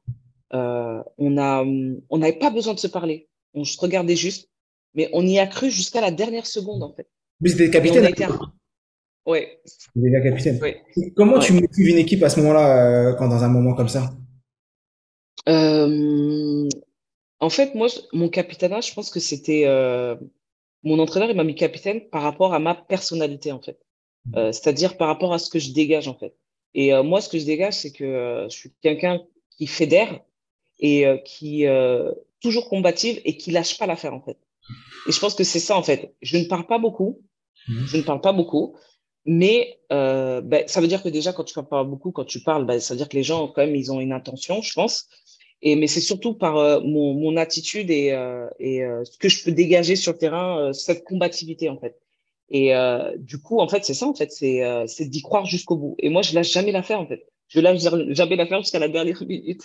Euh, on a, on n'avait pas besoin de se parler. On se regardait juste, mais on y a cru jusqu'à la dernière seconde, en fait. Mais c'était capitaine. Était... Ouais. C'était déjà capitaine. Ouais. Comment ouais. tu motives une équipe à ce moment-là, euh, quand dans un moment comme ça? Euh, en fait, moi, mon capitana, je pense que c'était euh, mon entraîneur, il m'a mis capitaine par rapport à ma personnalité, en fait. Euh, c'est-à-dire par rapport à ce que je dégage, en fait. Et euh, moi, ce que je dégage, c'est que euh, je suis quelqu'un qui fédère et euh, qui euh, toujours combative et qui lâche pas l'affaire, en fait. Et je pense que c'est ça, en fait. Je ne parle pas beaucoup, mmh. je ne parle pas beaucoup, mais euh, ben, ça veut dire que déjà, quand tu parles pas beaucoup, quand tu parles, ben, ça veut dire que les gens, quand même, ils ont une intention, je pense. Et, mais c'est surtout par euh, mon, mon attitude et, euh, et euh, ce que je peux dégager sur le terrain, euh, cette combativité, en fait. Et euh, du coup, en fait, c'est ça, en fait, c'est euh, c'est d'y croire jusqu'au bout. Et moi, je lâche jamais l'affaire, en fait. Je lâche jamais l'affaire jusqu'à la dernière minute.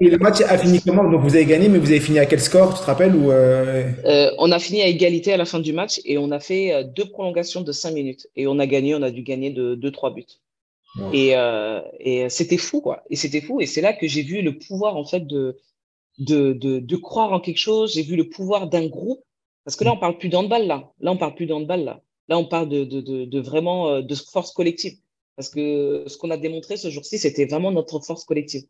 Et le match a fini comment? Donc, vous avez gagné, mais vous avez fini à quel score? Tu te rappelles ou euh... Euh, on a fini à égalité à la fin du match et on a fait deux prolongations de cinq minutes. Et on a gagné, on a dû gagner de deux, trois buts. Wow. Et, euh, et c'était fou, quoi. Et c'était fou. Et c'est là que j'ai vu le pouvoir, en fait, de, de, de, de croire en quelque chose. J'ai vu le pouvoir d'un groupe. Parce que là, on parle plus d'handball, là. Là, on parle plus d'handball, là. Là, on parle de, de, de, de vraiment de force collective. Parce que ce qu'on a démontré ce jour-ci, c'était vraiment notre force collective.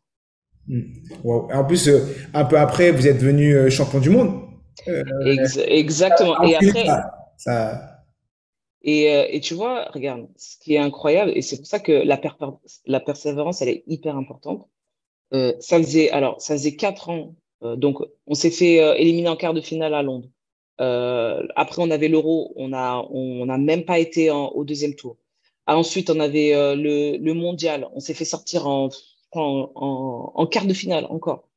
Wow. En plus, un peu après, vous êtes devenu champion du monde. Euh, Ex exactement. Ça, et après, ça, ça... Et, et tu vois, regarde, ce qui est incroyable, et c'est pour ça que la, per la persévérance, elle est hyper importante. Euh, ça faisait, alors, ça faisait quatre ans. Euh, donc, on s'est fait euh, éliminer en quart de finale à Londres. Euh, après, on avait l'Euro, on a, on n'a même pas été en, au deuxième tour. Ah, ensuite, on avait euh, le, le mondial. On s'est fait sortir en, en, en, en quart de finale encore.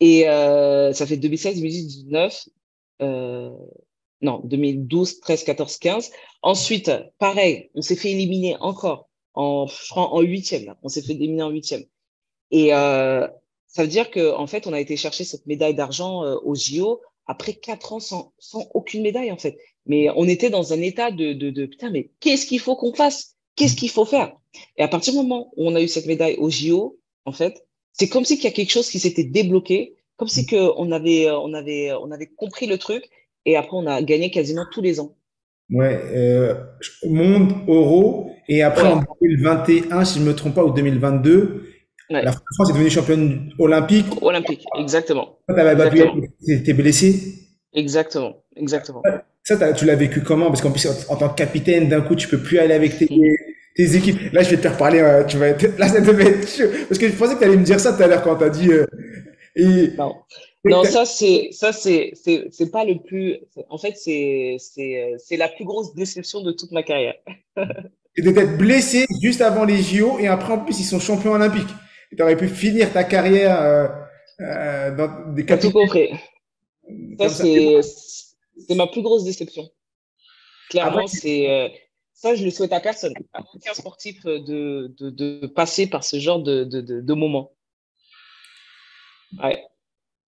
Et euh, ça fait deux mille seize, deux mille dix-neuf, euh, non, deux mille douze, treize, quatorze, quinze. Ensuite, pareil, on s'est fait éliminer encore en, en huitième. Là. On s'est fait éliminer en huitième. Et euh, ça veut dire que, en fait, on a été chercher cette médaille d'argent euh, aux J O. Après quatre ans sans, sans aucune médaille, en fait. Mais on était dans un état de, de, de putain, mais qu'est-ce qu'il faut qu'on fasse? Qu'est-ce qu'il faut faire? Et à partir du moment où on a eu cette médaille au J O, en fait, c'est comme si qu'il y a quelque chose qui s'était débloqué, comme si qu'on avait, on avait, on avait compris le truc, et après, on a gagné quasiment tous les ans. Ouais, euh, monde, euro, et après, ouais. En deux mille vingt et un, si je ne me trompe pas, ou deux mille vingt-deux, ouais. La France est devenue championne olympique. Olympique, exactement. Tu avais battu, tu étais blessé. Exactement, exactement. Ça, tu l'as vécu comment? Parce qu'en plus, en, en tant que capitaine, d'un coup, tu peux plus aller avec tes, tes équipes. Là, je vais te faire parler. Euh, tu vas être, là, ça devait être chaud. Parce que je pensais que tu allais me dire ça tout à l'heure quand tu as dit. Euh, et... Non, non ça, c'est pas le plus. En fait, c'est la plus grosse déception de toute ma carrière. Et d'être blessé juste avant les J O et après, en plus, ils sont champions olympiques. Tu aurais pu finir ta carrière euh, euh, dans des capitales. Tout compris. Ça, ça c'est ma plus grosse déception. Clairement, ah ouais. c'est euh, ça, je le souhaite à personne, à aucun sportif de, de, de passer par ce genre de, de, de, de moment. Ouais.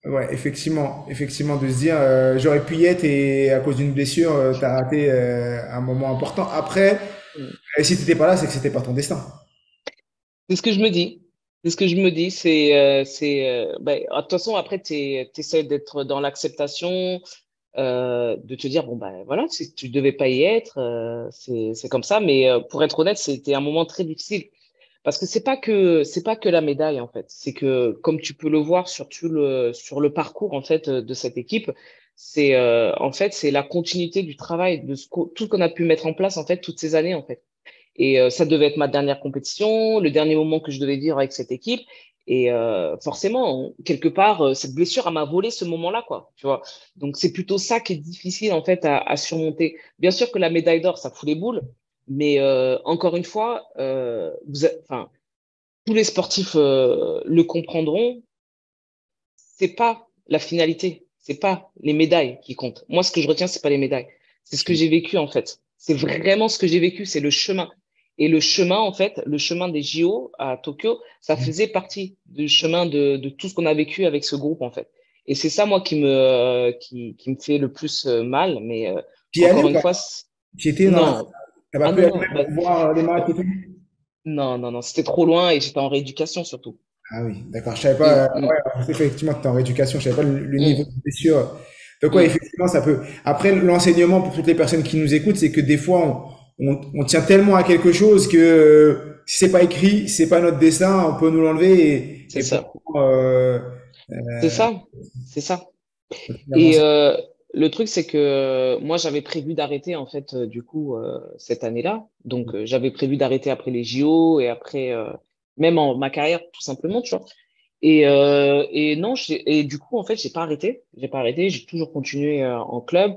Ouais, effectivement, effectivement, de se dire euh, j'aurais pu y être et à cause d'une blessure, euh, tu as raté euh, un moment important. Après, mm. euh, si tu n'étais pas là, c'est que c'était pas ton destin. C'est ce que je me dis. C'est ce que je me dis, c'est, euh, euh, ben, de toute façon, après, tu essaies d'être dans l'acceptation, euh, de te dire, bon, ben voilà, tu, tu devais pas y être, euh, c'est comme ça. Mais euh, pour être honnête, c'était un moment très difficile. Parce que c'est pas que c'est pas que la médaille, en fait. C'est que, comme tu peux le voir surtout le, sur le parcours, en fait, de cette équipe, c'est euh, en fait, c'est la continuité du travail, de ce tout ce qu'on a pu mettre en place, en fait, toutes ces années, en fait. Et euh, ça devait être ma dernière compétition, le dernier moment que je devais vivre avec cette équipe. Et euh, forcément, quelque part, euh, cette blessure, elle m'a volé ce moment-là, quoi. Tu vois. Donc, c'est plutôt ça qui est difficile, en fait, à, à surmonter. Bien sûr que la médaille d'or, ça fout les boules. Mais euh, encore une fois, euh, vous êtes, enfin, tous les sportifs euh, le comprendront. C'est pas la finalité. c'est pas les médailles qui comptent. Moi, ce que je retiens, c'est pas les médailles. C'est ce que j'ai vécu, en fait. C'est vraiment ce que j'ai vécu, c'est le chemin. Et le chemin, en fait, le chemin des J O à Tokyo, ça faisait partie du chemin de, de tout ce qu'on a vécu avec ce groupe, en fait. Et c'est ça, moi, qui me, qui, qui me fait le plus mal. Mais puis encore une fois, j'étais non. T'as pas pu aller voir les matchs et tout ? Non, non, non, c'était trop loin et j'étais en rééducation surtout. Ah oui, d'accord, je savais pas. Mmh. Euh, ouais, effectivement, tu es en rééducation, je savais pas le, le niveau mmh. de blessure. Donc, ouais, mmh. effectivement, ça peut. Après, l'enseignement pour toutes les personnes qui nous écoutent, c'est que des fois, on, on, on tient tellement à quelque chose que euh, si c'est pas écrit, si c'est pas notre destin, on peut nous l'enlever. C'est ça. Euh, euh, c'est ça. C'est ça. Et euh, le truc, c'est que moi, j'avais prévu d'arrêter, en fait, euh, du coup, euh, cette année-là. Donc, euh, j'avais prévu d'arrêter après les J O et après. Euh, même en ma carrière, tout simplement, tu vois. Et, euh, et non, et du coup, en fait, j'ai pas arrêté. J'ai pas arrêté. J'ai toujours continué euh, en club.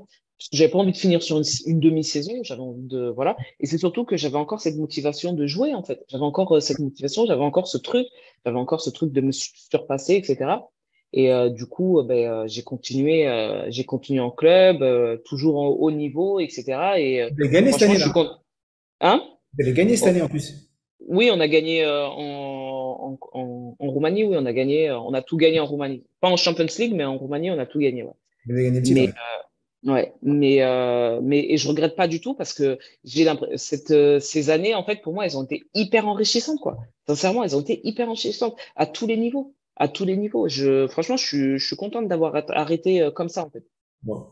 J'avais pas envie de finir sur une, une demi-saison. J'avais envie de, voilà. Et c'est surtout que j'avais encore cette motivation de jouer, en fait. J'avais encore euh, cette motivation. J'avais encore ce truc. J'avais encore ce truc de me surpasser, et cetera. Et euh, du coup, euh, ben, euh, j'ai continué, euh, j'ai continué en club, euh, toujours en haut niveau, et cetera. Et euh, vous avez gagné cette année, là. Con... Hein? Vous avez gagné cette année, en plus. Oui, on a gagné euh, en, en, en Roumanie. Oui, on a gagné. Euh, on a tout gagné en Roumanie. Pas en Champions League, mais en Roumanie, on a tout gagné. Ouais. Vous avez gagné le titre. Mais, euh, ouais, mais, euh, mais et je regrette pas du tout parce que j'ai l'impression cette euh, ces années, en fait, pour moi, elles ont été hyper enrichissantes, quoi. Sincèrement, elles ont été hyper enrichissantes à tous les niveaux, à tous les niveaux. Je, franchement, je suis, je suis contente d'avoir arrêté euh, comme ça, en fait. Bon.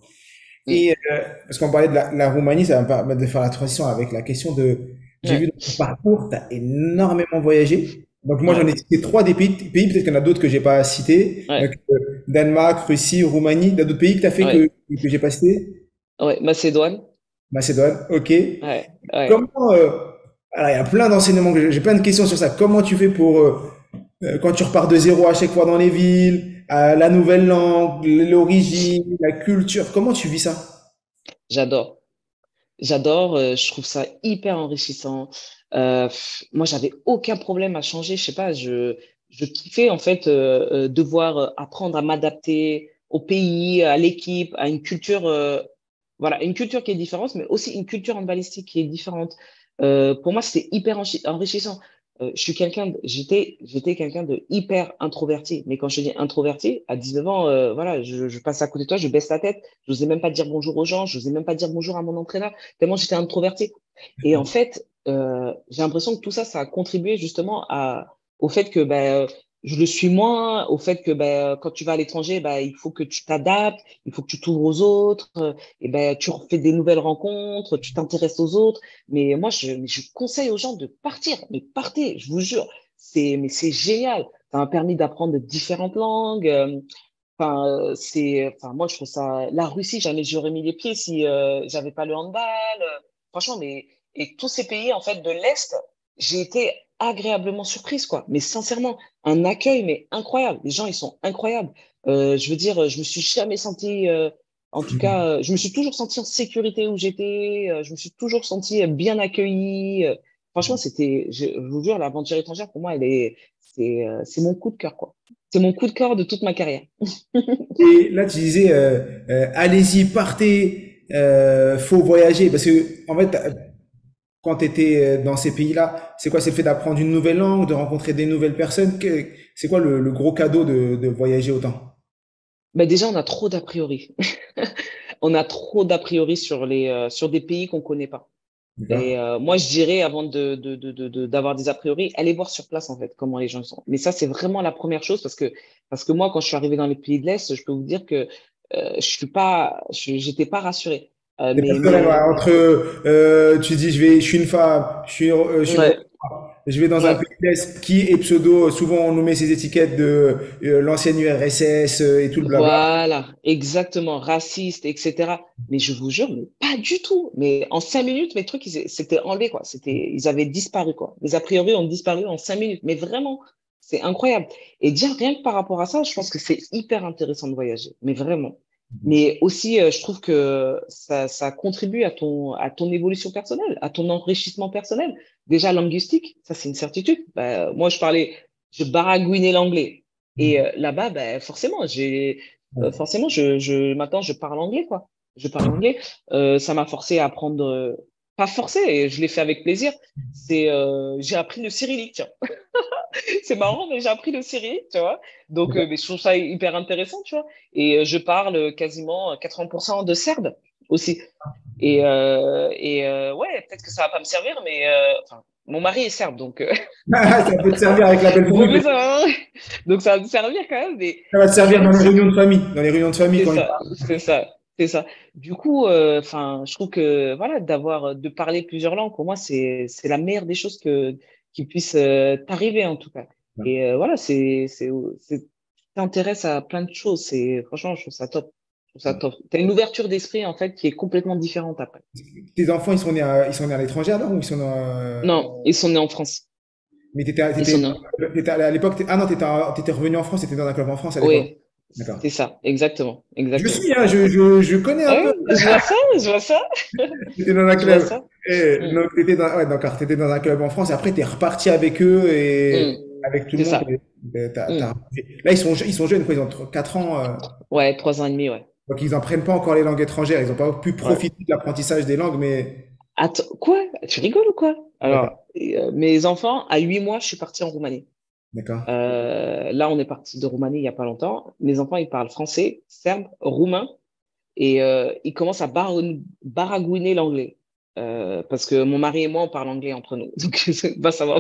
Et euh, parce qu'on parlait de la, la Roumanie, ça va me permettre de faire la transition avec la question de. J'ai ouais. vu dans ton parcours, tu as énormément voyagé. Donc, moi, ouais. j'en ai cité trois des pays, pays peut-être qu'il y en a d'autres que j'ai pas cités. Ouais. Donc, euh, Danemark, Russie, Roumanie. D'autres pays que tu as fait ouais. que, que j'ai pas cités. Ouais, Macédoine. Macédoine, ok. Ouais. Ouais. Comment, euh, alors, il y a plein d'enseignements, j'ai plein de questions sur ça. Comment tu fais pour, euh, quand tu repars de zéro à chaque fois dans les villes, à la nouvelle langue, l'origine, la culture, comment tu vis ça? J'adore. J'adore, euh, je trouve ça hyper enrichissant. Euh, pff, moi, j'avais aucun problème à changer. Je sais pas, je je kiffais en fait euh, euh, devoir euh, apprendre à m'adapter au pays, à l'équipe, à une culture, euh, voilà, une culture qui est différente, mais aussi une culture handballistique qui est différente. Euh, pour moi, c'était hyper enchi- enrichissant. Euh, je suis quelqu'un, de, j'étais j'étais quelqu'un de hyper introverti. Mais quand je dis introverti, à dix-neuf ans, euh, voilà, je, je passe à côté de toi, je baisse la tête, je n'osais même pas dire bonjour aux gens, je n'osais même pas dire bonjour à mon entraîneur. Tellement j'étais introverti. Et en fait, euh, j'ai l'impression que tout ça, ça a contribué justement à au fait que ben je le suis moins, au fait que ben quand tu vas à l'étranger, ben il faut que tu t'adaptes, il faut que tu t'ouvres aux autres, euh, et ben tu refais des nouvelles rencontres, tu t'intéresses aux autres. Mais moi, je, je conseille aux gens de partir, mais partez, je vous jure, c'est mais c'est génial. Ça m'a permis d'apprendre différentes langues. Enfin, euh, c'est, enfin moi je trouve ça. La Russie, jamais j'aurais mis les pieds si euh, j'avais pas le handball. Euh, franchement, mais et tous ces pays en fait de l'est, j'ai été agréablement surprise, quoi. Mais sincèrement, un accueil, mais incroyable. Les gens, ils sont incroyables. Euh, je veux dire, je me suis jamais sentie, euh, en tout cas, euh, je me suis toujours sentie en sécurité où j'étais. Euh, je me suis toujours sentie bien accueillie. Euh, franchement, c'était, je, je vous jure, l'aventure étrangère, pour moi, elle est, c'est, euh, c'est mon coup de cœur, quoi. C'est mon coup de cœur de toute ma carrière. Et là, tu disais, euh, euh, allez-y, partez, euh, faut voyager. Parce que, en fait, quand tu étais dans ces pays-là, c'est quoi? C'est le fait d'apprendre une nouvelle langue, de rencontrer des nouvelles personnes. C'est quoi le, le gros cadeau de, de voyager autant? Ben déjà, on a trop d'a priori. On a trop d'a priori sur les euh, sur des pays qu'on connaît pas. D'accord. Et euh, moi, je dirais avant de, de, de, de, de d'avoir des a priori, allez voir sur place en fait comment les gens sont. Mais ça, c'est vraiment la première chose parce que parce que moi, quand je suis arrivé dans les pays de l'Est, je peux vous dire que euh, je suis pas, je, j'étais pas rassuré. Euh, mais, mais... Entre euh, tu dis je vais, je suis une femme, je suis, euh, je, suis ouais. je vais dans ouais. un pays d'Est qui est pseudo. Souvent on nous met ces étiquettes de euh, l'ancienne U R S S et tout le blabla. Voilà, exactement, raciste, et cetera. Mais je vous jure, mais pas du tout. Mais en cinq minutes, mes trucs, ils, c'était enlevé quoi. C'était, ils avaient disparu quoi. Les a priori ont disparu en cinq minutes. Mais vraiment, c'est incroyable. Et dire rien que par rapport à ça, je pense que c'est hyper intéressant de voyager. Mais vraiment. Mais aussi, euh, je trouve que ça, ça contribue à ton, à ton évolution personnelle, à ton enrichissement personnel. Déjà, linguistique, ça, c'est une certitude. Bah, moi, je parlais, je baragouinais l'anglais. Et euh, là-bas, bah, forcément, j'ai, euh, forcément, je, je, maintenant, je parle anglais, quoi. Je parle anglais. Euh, ça m'a forcé à apprendre, euh, pas forcé, et je l'ai fait avec plaisir. C'est, euh, j'ai appris le cyrillique, tiens. C'est marrant, mais j'ai appris le cyrillique, tu vois. Donc, euh, mais je trouve ça hyper intéressant, tu vois. Et euh, je parle quasiment quatre-vingts pour cent de serbe aussi. Et, euh, et euh, ouais, peut-être que ça va pas me servir, mais euh, enfin, mon mari est serbe, donc. Euh... Ça peut te servir avec la belle famille. Hein, donc ça va me servir quand même. Mais... Ça va te servir dans les réunions de famille, dans les réunions de famille. C'est ça, c'est ça, c'est ça. Du coup, enfin, euh, je trouve que voilà, d'avoir, de parler plusieurs langues, pour moi, c'est c'est la meilleure des choses que qui puisse euh, t'arriver en tout cas. Ouais. Et euh, voilà, c'est c'est c'est t'intéresses à plein de choses. C'est franchement, je trouve ça top. Ça, t'as une ouverture d'esprit en fait qui est complètement différente après. Tes enfants, ils sont nés à, ils sont nés à l'étranger là, ou ils sont à... Non, ils sont nés en France. Mais t'étais, t'étais, t'étais à l'époque, ah non, t'étais, t'étais revenu en France, t'étais dans un club en France à l'époque. Oui. D'accord. C'est ça, exactement, exactement. Je suis, hein, je, je, je connais un ouais, peu. Je vois ça, je vois ça. T'étais dans un club. Et, mmh. Donc t'étais dans, ouais, donc t'étais dans un club en France. Et après, t'es reparti avec eux et. Mmh. Avec tout le monde. Et, t'as, t'as... Mmh. Là, ils sont, ils sont jeunes, quoi, ils ont quatre ans. Euh... Ouais, trois ans et demi, ouais. Donc, ils n'apprennent pas encore les langues étrangères. Ils n'ont pas pu profiter ouais. de l'apprentissage des langues, mais… Attends, quoi? Tu rigoles ou quoi? Alors, euh, mes enfants, à huit mois, je suis partie en Roumanie. D'accord. Euh, là, on est parti de Roumanie il n'y a pas longtemps. Mes enfants, ils parlent français, serbe, roumain. Et euh, ils commencent à bar- baragouiner l'anglais. Euh, parce que mon mari et moi, on parle anglais entre nous. Donc, bah, ça va.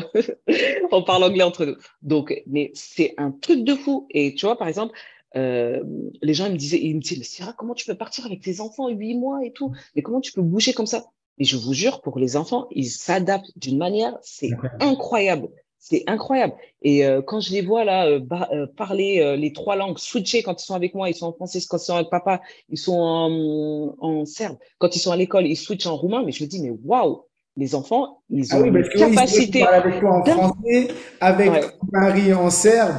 On parle anglais entre nous. Donc, mais c'est un truc de fou. Et tu vois, par exemple… Euh, les gens ils me disaient, ils me disaient, mais Syrah, comment tu peux partir avec tes enfants huit mois et tout? Mais comment tu peux bouger comme ça? Et je vous jure, pour les enfants, ils s'adaptent d'une manière, c'est incroyable, c'est incroyable. Et euh, quand je les vois là euh, bah, euh, parler euh, les trois langues, switcher quand ils sont avec moi, ils sont en français, quand ils sont avec papa, ils sont en, en serbe. Quand ils sont à l'école, ils switchent en roumain. Mais je me dis, mais waouh! Les enfants, ils ont ah oui, une capacité. Avec toi en français, avec ouais. ton mari en serbe.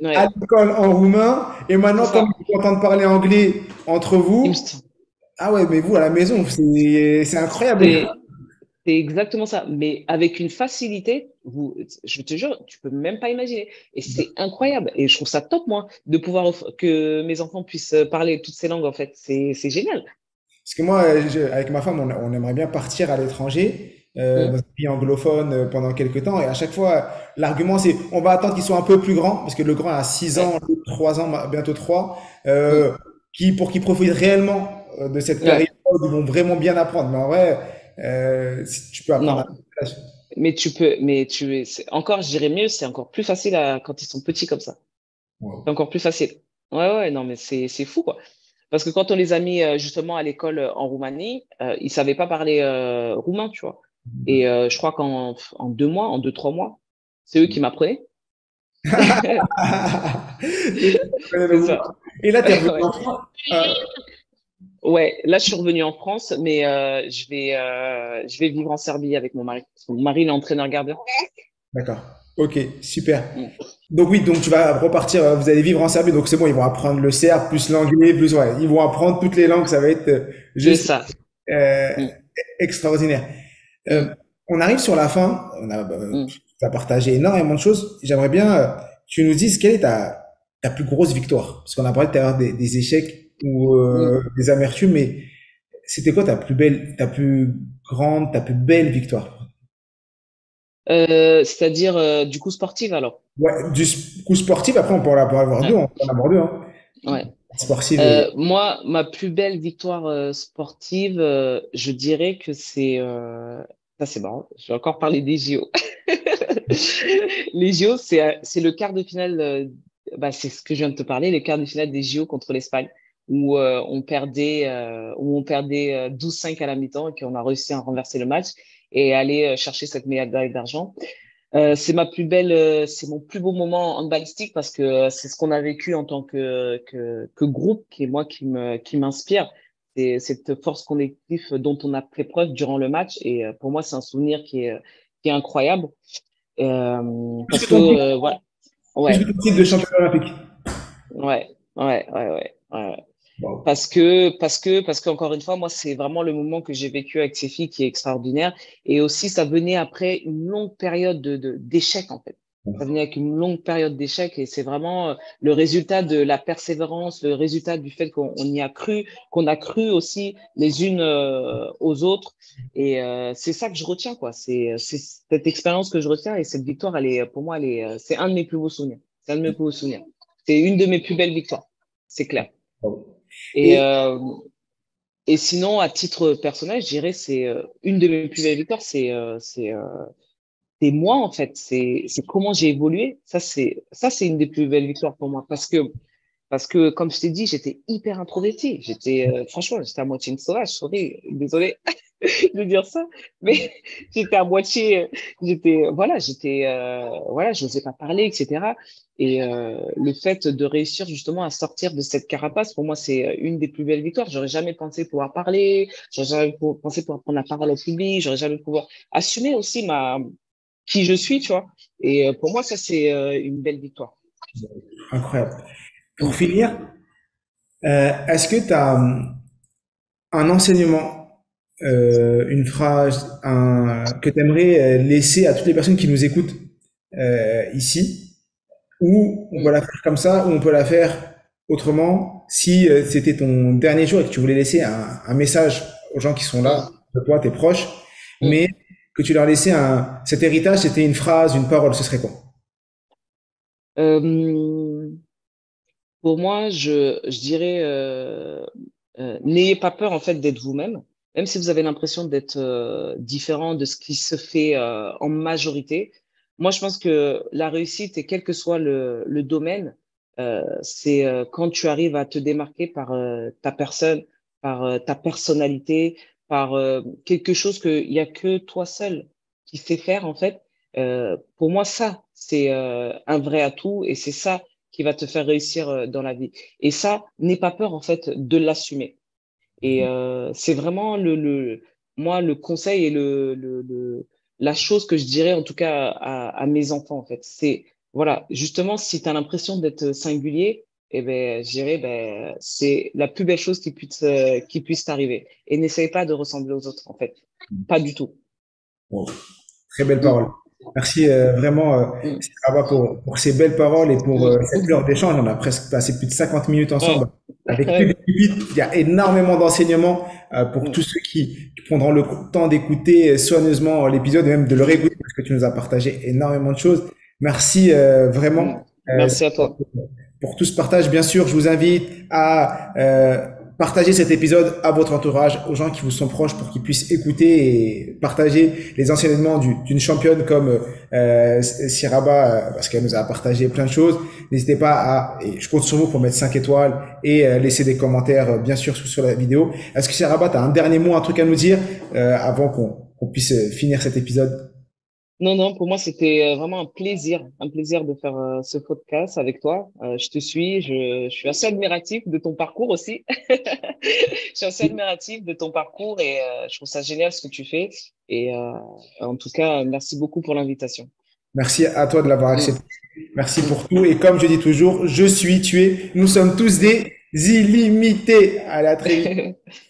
Ouais. À l'école en roumain, et maintenant, comme vous entendez parler anglais entre vous, ah ouais, mais vous à la maison, c'est, c'est incroyable. C'est, c'est exactement ça, mais avec une facilité, vous, je te jure, tu peux même pas imaginer. Et c'est incroyable, et je trouve ça top, moi, de pouvoir offre, que mes enfants puissent parler toutes ces langues, en fait, c'est, c'est génial. Parce que moi, je, avec ma femme, on, on aimerait bien partir à l'étranger. Euh, mmh. dans un pays anglophone euh, pendant quelques temps, et à chaque fois euh, l'argument c'est on va attendre qu'ils soient un peu plus grands, parce que le grand a six ans, mmh. trois ans, bientôt trois, euh, mmh. qui, pour qu'ils profitent réellement euh, de cette période mmh. où ils vont vraiment bien apprendre. Mais en vrai euh, si tu peux apprendre à... mais tu peux mais tu c'est, encore je dirais mieux, c'est encore plus facile à, quand ils sont petits comme ça. Wow. C'est encore plus facile, ouais ouais non mais c'est, c'est fou quoi. Parce que quand on les a mis euh, justement à l'école euh, en Roumanie, euh, ils savaient pas parler euh, roumain, tu vois. Et euh, je crois qu'en en deux mois, en deux, trois mois, c'est eux qui m'apprenaient. Et là, tu es revenu en France. Euh... Ouais, là, je suis revenue en France, mais euh, je, vais, euh, je vais vivre en Serbie avec mon mari. Mon mari, il est entraîneur gardien. D'accord. Ok, super. Mm. Donc oui, donc tu vas repartir, vous allez vivre en Serbie, donc c'est bon, ils vont apprendre le serbe, plus l'anglais, plus… Ouais, ils vont apprendre toutes les langues, ça va être… Euh, juste, c'est ça. Euh, mm. Extraordinaire. Euh, on arrive sur la fin, on a, euh, mm. tu as partagé énormément de choses. J'aimerais bien que euh, tu nous dises quelle est ta, ta plus grosse victoire. Parce qu'on a parlé tout à l'heure des, des échecs ou euh, mm. des amertumes, mais c'était quoi ta plus belle, ta plus grande, ta plus belle victoire? euh, C'est-à-dire euh, du coup sportive alors? Ouais, du coup sportive, après on peut en avoir deux, on peut en avoir deux. Hein. Ouais. Sportive. Euh, moi, ma plus belle victoire euh, sportive, euh, je dirais que c'est… Euh... Ça, c'est marrant. Je vais encore parler des J O. Les J O, c'est, c'est le quart de finale, euh, bah, c'est ce que je viens de te parler, le quart de finale des J O contre l'Espagne, où euh, on perdait, euh, où on perdait douze à cinq à la mi-temps et qu'on a réussi à renverser le match et aller euh, chercher cette médaille d'argent. Euh, c'est ma plus belle, euh, c'est mon plus beau moment handballistique parce que euh, c'est ce qu'on a vécu en tant que, que, que groupe, qui est moi qui me, qui m'inspire. C'est cette force collective dont on a fait preuve durant le match. Et euh, pour moi, c'est un souvenir qui est, qui est incroyable. Euh, parce que, euh, voilà. Ouais. C'est le titre de champion olympique. Ouais, ouais, ouais, ouais. ouais. Wow. Parce que, parce que, parce qu'encore une fois, moi, c'est vraiment le moment que j'ai vécu avec ces filles qui est extraordinaire. Et aussi, ça venait après une longue période de, de, d'échecs, en fait. Ça venait avec une longue période d'échec et c'est vraiment le résultat de la persévérance, le résultat du fait qu'on y a cru, qu'on a cru aussi les unes aux autres. Et c'est ça que je retiens, quoi. C'est, c'est cette expérience que je retiens et cette victoire, elle est, pour moi, elle est, c'est un de mes plus beaux souvenirs. C'est un de mes plus beaux souvenirs. C'est une de mes plus belles victoires, c'est clair. Et, et... Euh, et sinon, à titre personnel, je dirais c'est une de mes plus belles victoires, c'est, c'est, c'est moi en fait, c'est c'est comment j'ai évolué. Ça c'est ça c'est une des plus belles victoires pour moi parce que parce que comme je t'ai dit, j'étais hyper introverti, j'étais euh, franchement, j'étais à moitié une sauvage, sorry, désolé de dire ça, mais j'étais à moitié j'étais voilà, j'étais euh, voilà, je n'osais pas parler, et cetera Et euh, le fait de réussir justement à sortir de cette carapace, pour moi, c'est une des plus belles victoires. J'aurais jamais pensé pouvoir parler, j'aurais jamais pensé pouvoir prendre la parole au public, j'aurais jamais pouvoir assumer aussi ma qui je suis, tu vois. Et pour moi, ça, c'est une belle victoire. Incroyable. Pour finir, euh, est-ce que tu as un enseignement, euh, une phrase un, que tu aimerais laisser à toutes les personnes qui nous écoutent euh, ici, ou on peut la faire comme ça, ou on peut la faire autrement, si euh, c'était ton dernier jour et que tu voulais laisser un, un message aux gens qui sont là, de toi, tes proches, mmh. mais que tu leur laissais un, cet héritage, c'était une phrase, une parole, ce serait quoi? Euh, pour moi, je, je dirais, euh, euh, n'ayez pas peur en fait d'être vous-même, même si vous avez l'impression d'être euh, différent de ce qui se fait euh, en majorité. Moi, je pense que la réussite, et quel que soit le, le domaine, euh, c'est euh, quand tu arrives à te démarquer par euh, ta personne, par euh, ta personnalité, par euh, quelque chose qu'il n'y a que toi seul qui sais faire, en fait, euh, pour moi, ça, c'est euh, un vrai atout et c'est ça qui va te faire réussir euh, dans la vie. Et ça, n'aie pas peur, en fait, de l'assumer. Et euh, c'est vraiment, le, le, moi, le conseil et le, le, le, la chose que je dirais, en tout cas, à, à mes enfants, en fait. C'est, voilà, justement, si tu as l'impression d'être singulier, eh ben, je dirais, ben, c'est la plus belle chose qui puisse, euh, qui puisse t'arriver. Et n'essaye pas de ressembler aux autres, en fait. Pas du tout. Wow. Très belle parole. Merci euh, vraiment, euh, mm. Siraba, pour, pour ces belles paroles et pour euh, cette heure d'échange. On a presque passé plus de cinquante minutes ensemble. Ouais. Avec ouais. plus de huit, il y a énormément d'enseignements euh, pour mm. tous ceux qui, qui prendront le temps d'écouter soigneusement l'épisode et même de le réécouter parce que tu nous as partagé énormément de choses. Merci euh, vraiment. Euh, Merci à toi. Pour tout ce partage, bien sûr, je vous invite à euh, partager cet épisode à votre entourage, aux gens qui vous sont proches pour qu'ils puissent écouter et partager les enseignements du, d'une championne comme euh, Siraba, parce qu'elle nous a partagé plein de choses. N'hésitez pas à, et je compte sur vous pour mettre cinq étoiles et euh, laisser des commentaires, euh, bien sûr, sur, sur la vidéo. Est-ce que Siraba, tu as un dernier mot, un truc à nous dire euh, avant qu'on, qu'on puisse finir cet épisode ? Non, non, pour moi, c'était vraiment un plaisir, un plaisir de faire euh, ce podcast avec toi. Euh, je te suis, je, je suis assez admiratif de ton parcours aussi. Je suis assez admiratif de ton parcours et euh, je trouve ça génial ce que tu fais. Et euh, en tout cas, merci beaucoup pour l'invitation. Merci à toi de l'avoir accepté. Merci pour tout. Et comme je dis toujours, je suis, tu es, nous sommes tous des illimités. À la très vite.